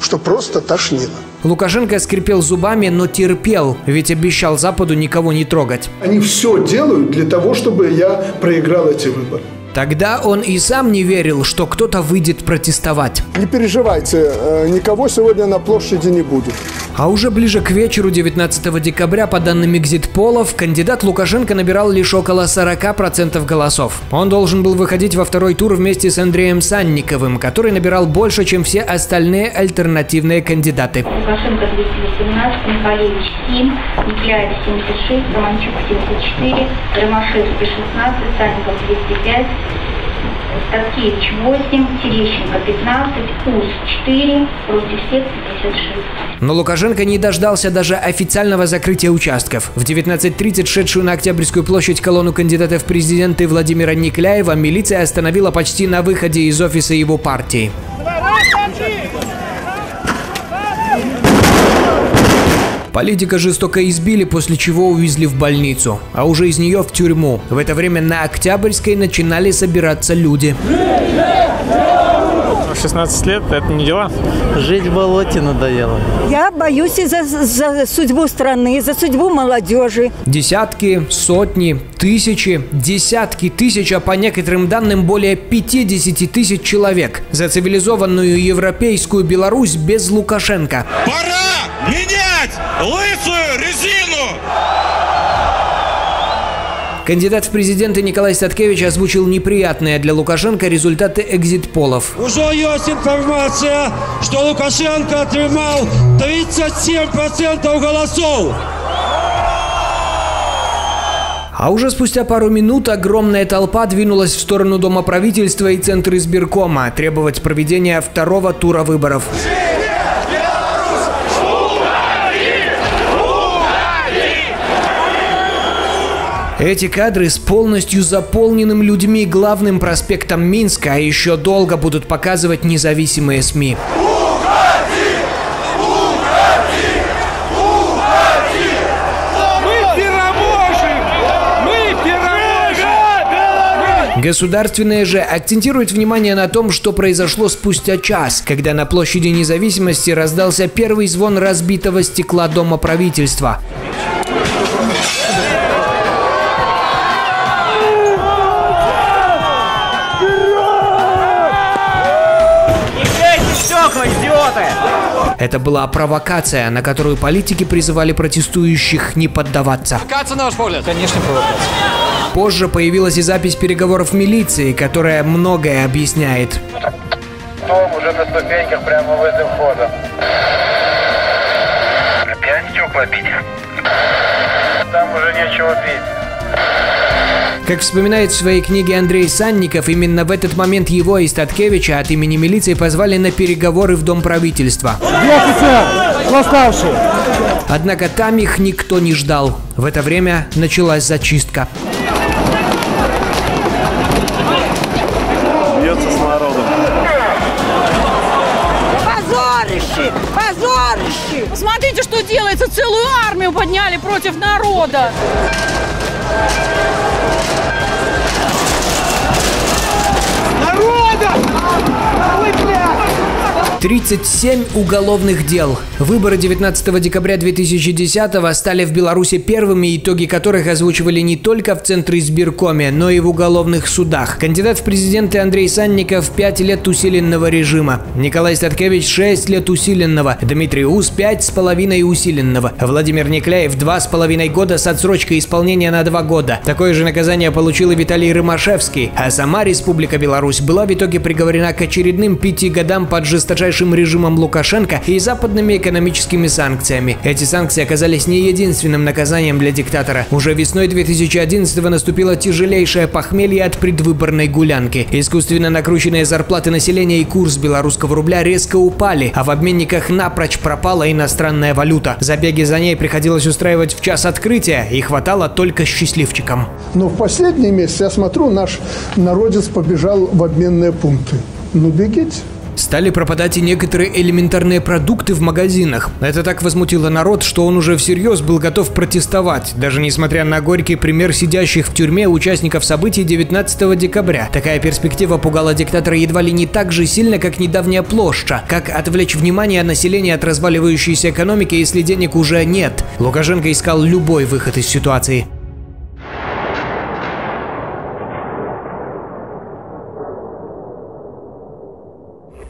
что просто тошнило. Лукашенко скрипел зубами, но терпел, ведь обещал Западу никого не трогать. Они все делают для того, чтобы я проиграл эти выборы. Тогда он и сам не верил, что кто-то выйдет протестовать. Не переживайте, никого сегодня на площади не будет. А уже ближе к вечеру 19 декабря, по данным экзит-полов, кандидат Лукашенко набирал лишь около 40% голосов. Он должен был выходить во второй тур вместе с Андреем Санниковым, который набирал больше, чем все остальные альтернативные кандидаты. Лукашенко 218, Николаевич 7, Николаев 76, Романчук 74, Ромашевский 16, Санников 205. Таткевич 8, Терещенко 15, Уз 4, против всех 56. Но Лукашенко не дождался даже официального закрытия участков. В 19:30 шедшую на Октябрьскую площадь колонну кандидата в президенты Владимира Никляева милиция остановила почти на выходе из офиса его партии. Политика жестоко избили, после чего увезли в больницу, а уже из нее в тюрьму. В это время на Октябрьской начинали собираться люди. 16 лет – это не дела. Жить в болоте надоело. Я боюсь за судьбу страны, за судьбу молодежи. Десятки, сотни, тысячи, десятки тысяч, а по некоторым данным более 50 тысяч человек за цивилизованную европейскую Беларусь без Лукашенко. Пора менять лысую резину! Кандидат в президенты Николай Статкевич озвучил неприятные для Лукашенко результаты экзит-полов. Уже есть информация, что Лукашенко отнимал 37% голосов. А уже спустя пару минут огромная толпа двинулась в сторону Дома правительства и центра избиркома требовать проведения второго тура выборов. Эти кадры с полностью заполненным людьми главным проспектом Минска еще долго будут показывать независимые СМИ. Государственные же акцентируют внимание на том, что произошло спустя час, когда на площади Независимости раздался первый звон разбитого стекла Дома правительства. Это была провокация, на которую политики призывали протестующих не поддаваться. Провокация, на ваш взгляд? Конечно, провокация. Позже появилась и запись переговоров милиции, которая многое объясняет. Дом уже на ступеньках прямо возле входа. Опять стекла бить? Там уже нечего бить. Как вспоминает в своей книге Андрей Санников, именно в этот момент его и Статкевича от имени милиции позвали на переговоры в Дом правительства. Однако там их никто не ждал. В это время началась зачистка. Бьется с народом. Позорище! Позорище! Посмотрите, что делается! Целую армию подняли против народа! Thank you. 37 уголовных дел. Выборы 19 декабря 2010-го стали в Беларуси первыми, итоги которых озвучивали не только в Центризбиркоме, но и в уголовных судах. Кандидат в президенты Андрей Санников 5 лет усиленного режима. Николай Статкевич 6 лет усиленного. Дмитрий Ус 5,5 усиленного. Владимир Некляев 2,5 года с отсрочкой исполнения на 2 года. Такое же наказание получил и Виталий Рымашевский. А сама Республика Беларусь была в итоге приговорена к очередным 5 годам под жесточайшим режимом Лукашенко и западными экономическими санкциями. Эти санкции оказались не единственным наказанием для диктатора. Уже весной 2011-го наступило тяжелейшее похмелье от предвыборной гулянки. Искусственно накрученные зарплаты населения и курс белорусского рубля резко упали, а в обменниках напрочь пропала иностранная валюта. Забеги за ней приходилось устраивать в час открытия, и хватало только счастливчикам. Но в последний месяц, я смотрю, наш народец побежал в обменные пункты. Ну бегите. Стали пропадать и некоторые элементарные продукты в магазинах. Это так возмутило народ, что он уже всерьез был готов протестовать, даже несмотря на горький пример сидящих в тюрьме участников событий 19 декабря. Такая перспектива пугала диктатора едва ли не так же сильно, как недавняя плошча. Как отвлечь внимание населения от разваливающейся экономики, если денег уже нет? Лукашенко искал любой выход из ситуации.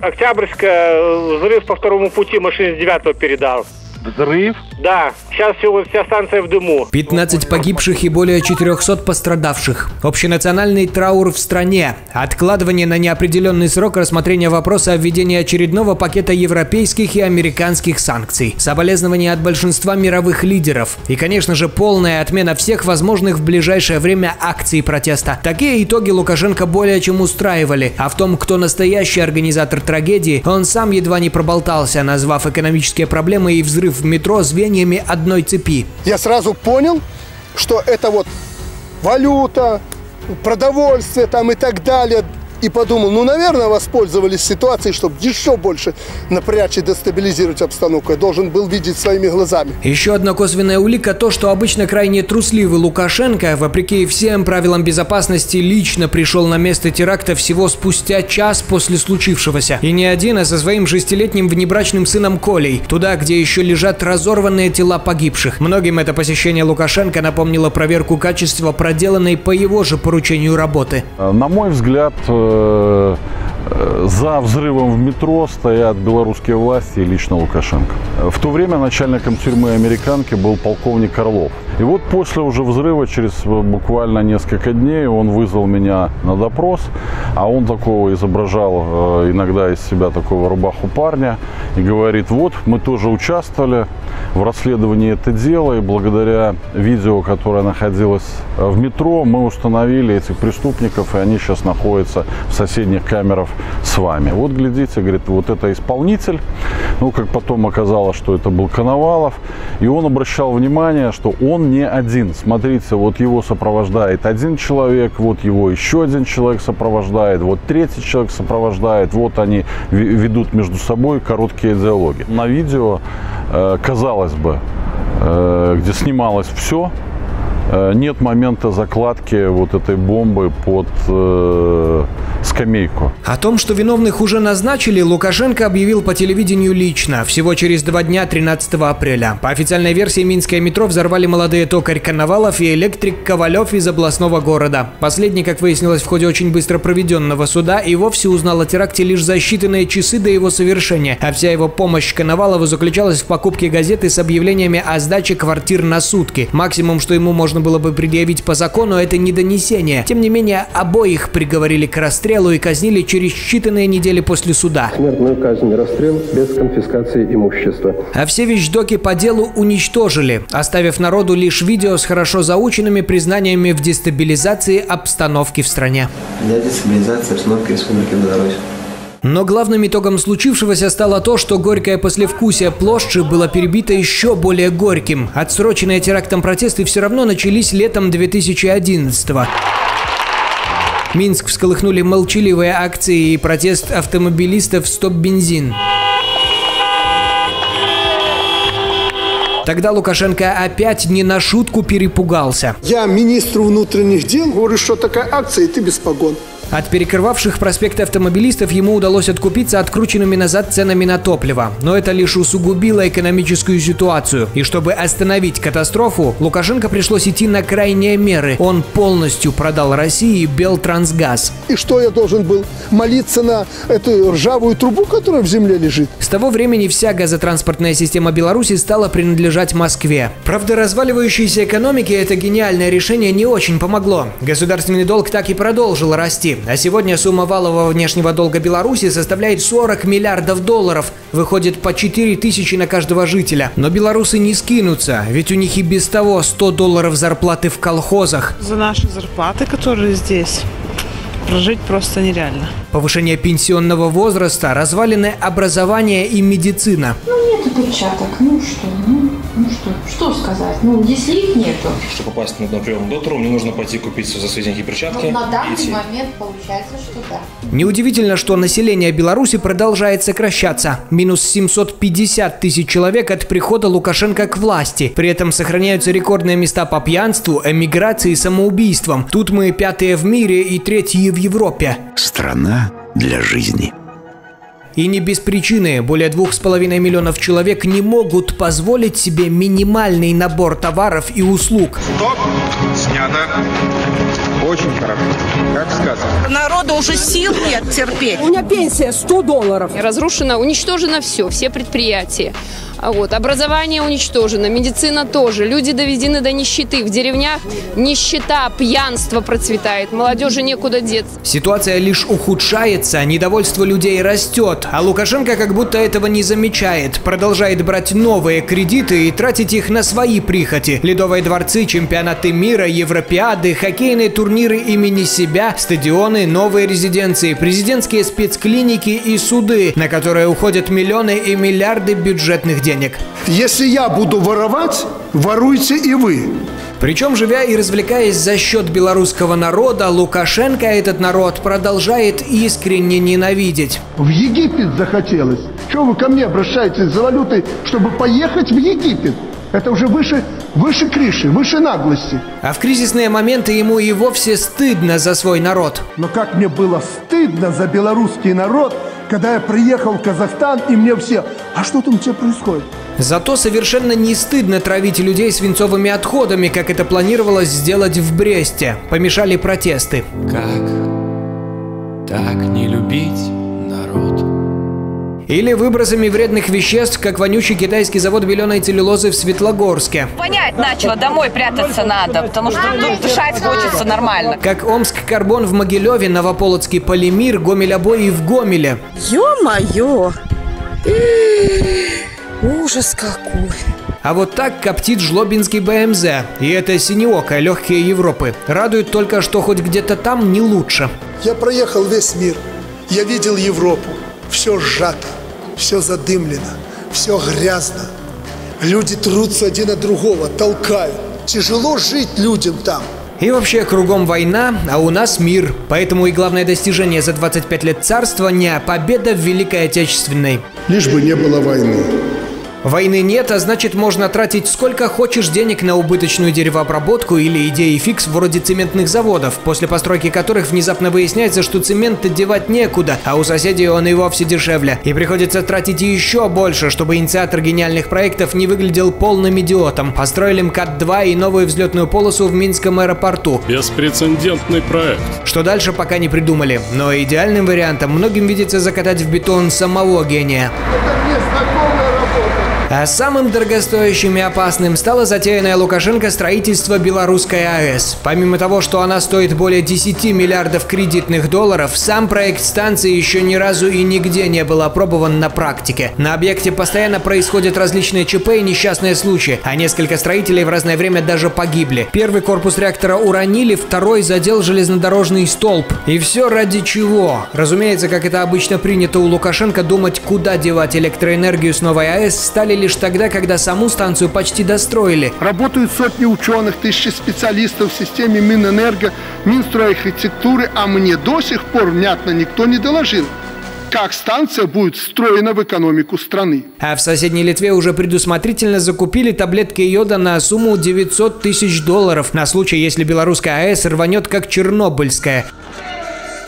Октябрьская, взрыв по второму пути, машине с 9-го передал. Взрыв? Да, сейчас вся станция в дыму. 15 погибших и более 400 пострадавших. Общенациональный траур в стране. Откладывание на неопределенный срок рассмотрения вопроса о введении очередного пакета европейских и американских санкций. Соболезнования от большинства мировых лидеров. И, конечно же, полная отмена всех возможных в ближайшее время акций протеста. Такие итоги Лукашенко более чем устраивали. А в том, кто настоящий организатор трагедии, он сам едва не проболтался, назвав экономические проблемы и взрыв в метро звеньями одной цепи. Я сразу понял, что это вот валюта, продовольствие там и так далее. И подумал, ну, наверное, воспользовались ситуацией, чтобы еще больше напрячь и дестабилизировать обстановку. Я должен был видеть своими глазами. Еще одна косвенная улика – то, что обычно крайне трусливый Лукашенко, вопреки всем правилам безопасности, лично пришел на место теракта всего спустя час после случившегося. И не один, а со своим 6-летним внебрачным сыном Колей. Туда, где еще лежат разорванные тела погибших. Многим это посещение Лукашенко напомнило проверку качества, проделанной по его же поручению работы. На мой взгляд, за взрывом в метро стоят белорусские власти и лично Лукашенко. В то время начальником тюрьмы американки был полковник Орлов. И вот после уже взрыва, через буквально несколько дней, он вызвал меня на допрос, а он такого изображал иногда из себя такого рубаху парня и говорит: вот, мы тоже участвовали в расследовании этого дела, и благодаря видео, которое находилось в метро, мы установили этих преступников, и они сейчас находятся в соседних камерах с вами. Вот, глядите, говорит, вот это исполнитель. Ну, как потом оказалось, что это был Коновалов, и он обращал внимание, что он не один. Смотрите, вот его сопровождает один человек, вот его еще один человек сопровождает, вот третий человек сопровождает, вот они ведут между собой короткие диалоги. На видео, казалось бы, где снималось все, нет момента закладки вот этой бомбы под скамейку. О том, что виновных уже назначили, Лукашенко объявил по телевидению лично, всего через 2 дня, 13 апреля. По официальной версии, минское метро взорвали молодые токарь Коновалов и электрик Ковалев из областного города. Последний, как выяснилось в ходе очень быстро проведенного суда, и вовсе узнал о теракте лишь за считанные часы до его совершения, а вся его помощь Коновалову заключалась в покупке газеты с объявлениями о сдаче квартир на сутки. Максимум, что ему можно было бы предъявить по закону, это недонесение. Тем не менее, обоих приговорили к расстрелу и казнили через считанные недели после суда. Смертную казнь, расстрел без конфискации имущества. А все вещдоки по делу уничтожили, оставив народу лишь видео с хорошо заученными признаниями в дестабилизации обстановки в стране. Для дестабилизации обстановки Республики Беларусь. Но главным итогом случившегося стало то, что горькое послевкусие плошчи было перебито еще более горьким. Отсроченные терактом протесты все равно начались летом 2011-го. Минск всколыхнули молчаливые акции и протест автомобилистов «Стоп бензин». Тогда Лукашенко опять не на шутку перепугался. Я министру внутренних дел говорю, что такая акция, и ты без погон. От перекрывавших проспект автомобилистов ему удалось откупиться открученными назад ценами на топливо. Но это лишь усугубило экономическую ситуацию. И чтобы остановить катастрофу, Лукашенко пришлось идти на крайние меры. Он полностью продал России Белтрансгаз. И что я должен был? Молиться на эту ржавую трубу, которая в земле лежит? С того времени вся газотранспортная система Беларуси стала принадлежать Москве. Правда, разваливающейся экономике это гениальное решение не очень помогло. Государственный долг так и продолжил расти. А сегодня сумма валового внешнего долга Беларуси составляет 40 миллиардов долларов. Выходит по 4 тысячи на каждого жителя. Но белорусы не скинутся, ведь у них и без того 100 долларов зарплаты в колхозах. За наши зарплаты, которые здесь, прожить просто нереально. Повышение пенсионного возраста, развалины образования и медицина. Ну нет перчаток, что сказать, если их нету. Чтобы попасть на прием к доктору, мне нужно пойти купить за свои деньги перчатки. На данный момент получается, что да. Неудивительно, что население Беларуси продолжает сокращаться. Минус 750 тысяч человек от прихода Лукашенко к власти. При этом сохраняются рекордные места по пьянству, эмиграции и самоубийствам. Тут мы 5-е в мире и 3-е в Европе. Страна для жизни. И не без причины. Более 2,5 миллионов человек не могут позволить себе минимальный набор товаров и услуг. Стоп! Снято. Очень хорошо. Как сказано. Народу уже сил нет терпеть. У меня пенсия 100 долларов. Разрушено, уничтожено все, все предприятия. Вот. Образование уничтожено, медицина тоже. Люди доведены до нищеты. В деревнях нищета, пьянство процветает. Молодежи некуда деться. Ситуация лишь ухудшается, недовольство людей растет. А Лукашенко как будто этого не замечает. Продолжает брать новые кредиты и тратить их на свои прихоти. Ледовые дворцы, чемпионаты мира, европиады, хоккейные турниры имени себя, стадионы, новые резиденции, президентские спецклиники и суды, на которые уходят миллионы и миллиарды бюджетных денег. Если я буду воровать, воруйте и вы. Причем, живя и развлекаясь за счет белорусского народа, Лукашенко этот народ продолжает искренне ненавидеть. В Египет захотелось. Чего вы ко мне обращаетесь за валютой, чтобы поехать в Египет? Это уже выше крыши, выше наглости. А в кризисные моменты ему и вовсе стыдно за свой народ. Но как мне было стыдно за белорусский народ, когда я приехал в Казахстан, и мне все: а что там у тебя происходит? Зато совершенно не стыдно травить людей свинцовыми отходами, как это планировалось сделать в Бресте. Помешали протесты. Как так не любить народ? Или выбросами вредных веществ, как вонючий китайский завод беленой целлюлозы в Светлогорске. Вонять начало, домой прятаться надо, потому что дышать хочется нормально. Как Омск-Карбон в Могилеве, Новополоцкий полимир, Гомель-Обои в Гомеле. Ё-моё! Ужас какой! А вот так коптит жлобинский БМЗ. И это синеокая, легкие Европы. Радует только, что хоть где-то там не лучше. Я проехал весь мир, я видел Европу. Все сжато, все задымлено, все грязно. Люди трутся один от другого, толкают. Тяжело жить людям там. И вообще, кругом война, а у нас мир. Поэтому и главное достижение за 25 лет царства не победа в Великой Отечественной. Лишь бы не было войны. Войны нет, а значит, можно тратить сколько хочешь денег на убыточную деревообработку или идеи фикс вроде цементных заводов, после постройки которых внезапно выясняется, что цемент девать некуда, а у соседей он и вовсе дешевле. И приходится тратить еще больше, чтобы инициатор гениальных проектов не выглядел полным идиотом. Построили МКАД-2 и новую взлетную полосу в Минском аэропорту. Беспрецедентный проект. Что дальше, пока не придумали. Но идеальным вариантом многим видится закатать в бетон самого гения. А самым дорогостоящим и опасным стало затеянное Лукашенко строительство белорусской АЭС. Помимо того, что она стоит более 10 миллиардов кредитных долларов, сам проект станции еще ни разу и нигде не был опробован на практике. На объекте постоянно происходят различные ЧП и несчастные случаи, а несколько строителей в разное время даже погибли. Первый корпус реактора уронили, второй задел железнодорожный столб. И все ради чего? Разумеется, как это обычно принято у Лукашенко, думать, куда девать электроэнергию с новой АЭС, стали лишь тогда, когда саму станцию почти достроили. Работают сотни ученых, тысячи специалистов в системе Минэнерго, Минстройархитектуры, а мне до сих пор внятно никто не доложил, как станция будет встроена в экономику страны. А в соседней Литве уже предусмотрительно закупили таблетки йода на сумму 900 тысяч долларов на случай, если белорусская АЭС рванет как чернобыльская.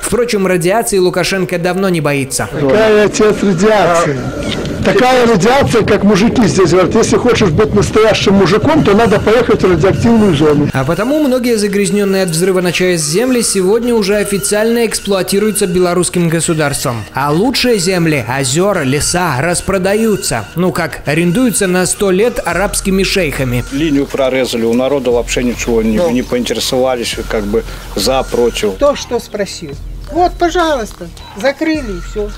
Впрочем, радиации Лукашенко давно не боится. Какая, отец, радиация? Такая радиация, как мужики здесь говорят. Если хочешь быть настоящим мужиком, то надо поехать в радиоактивную зону. А потому многие загрязненные от взрыва на ЧАЭС земли сегодня уже официально эксплуатируются белорусским государством. А лучшие земли, озера, леса распродаются. Ну как, арендуются на 100 лет арабскими шейхами. Линию прорезали, у народа вообще ничего не поинтересовались, как бы за, против. Кто что спросил? Вот, пожалуйста, закрыли и все.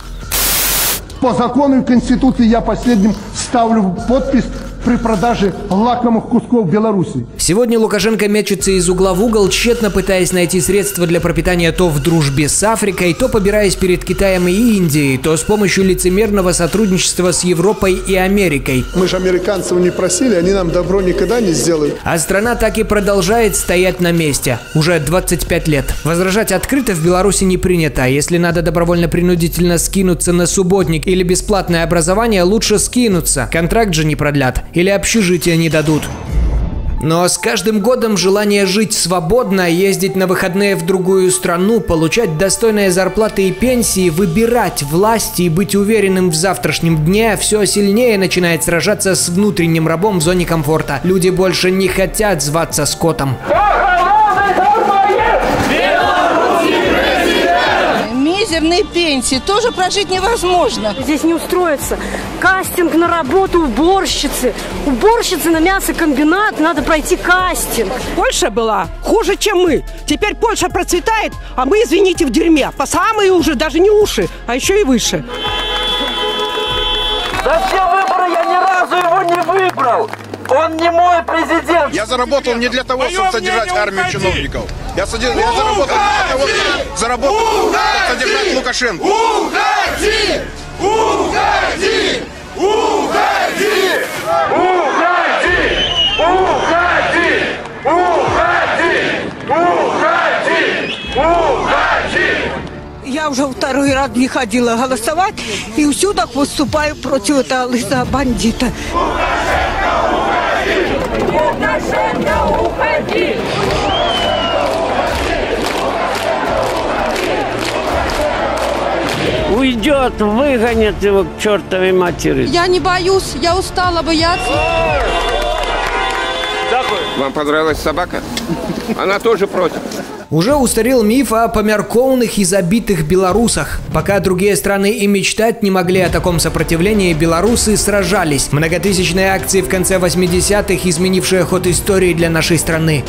По закону и Конституции я последним ставлю подпись при продаже лакомых кусков Беларуси. Сегодня Лукашенко мечется из угла в угол, тщетно пытаясь найти средства для пропитания то в дружбе с Африкой, то побираясь перед Китаем и Индией, то с помощью лицемерного сотрудничества с Европой и Америкой. Мы же американцев не просили, они нам добро никогда не сделают. А страна так и продолжает стоять на месте. Уже 25 лет. Возражать открыто в Беларуси не принято. Если надо добровольно-принудительно скинуться на субботник или бесплатное образование, лучше скинуться. Контракт же не продлят. Или общежития не дадут. Но с каждым годом желание жить свободно, ездить на выходные в другую страну, получать достойные зарплаты и пенсии, выбирать власти и быть уверенным в завтрашнем дне все сильнее начинает сражаться с внутренним рабом в зоне комфорта. Люди больше не хотят зваться скотом. Мизерные пенсии тоже прожить невозможно. Здесь не устроиться. Кастинг на работу уборщицы. Уборщицы на мясокомбинат, надо пройти кастинг. Польша была хуже, чем мы. Теперь Польша процветает, а мы, извините, в дерьме. По самые уже, даже не уши, а еще и выше. За все выборы я ни разу его не выбрал. Он не мой президент. Я заработал не для того, чтобы содержать армию чиновников. Я заработал для того, чтобы содержать Лукашенко. Уходи! Уходи! Уходи! Уходи! Уходи! Уходи! Уходи! Уходи! Я уже второй раз не ходила голосовать и всюду выступаю против этого лысого бандита. Лукашенко, уходи! Уйдет, выгонят его к чертовой матери. Я не боюсь, я устала бояться. Вам понравилась собака? Она тоже против. Уже устарел миф о померкованных и забитых белорусах. Пока другие страны и мечтать не могли о таком сопротивлении, белорусы сражались. Многотысячные акции в конце 80-х, изменившие ход истории для нашей страны.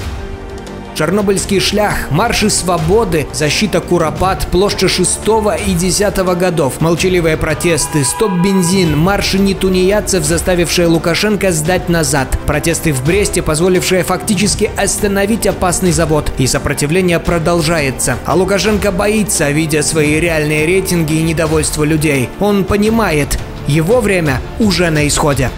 Чернобыльский шлях, марши свободы, защита Куропат, площадь 6 и 10 годов, молчаливые протесты, стоп-бензин, марши нетунеядцев, заставившие Лукашенко сдать назад, протесты в Бресте, позволившие фактически остановить опасный завод. И сопротивление продолжается. А Лукашенко боится, видя свои реальные рейтинги и недовольство людей. Он понимает, его время уже на исходе.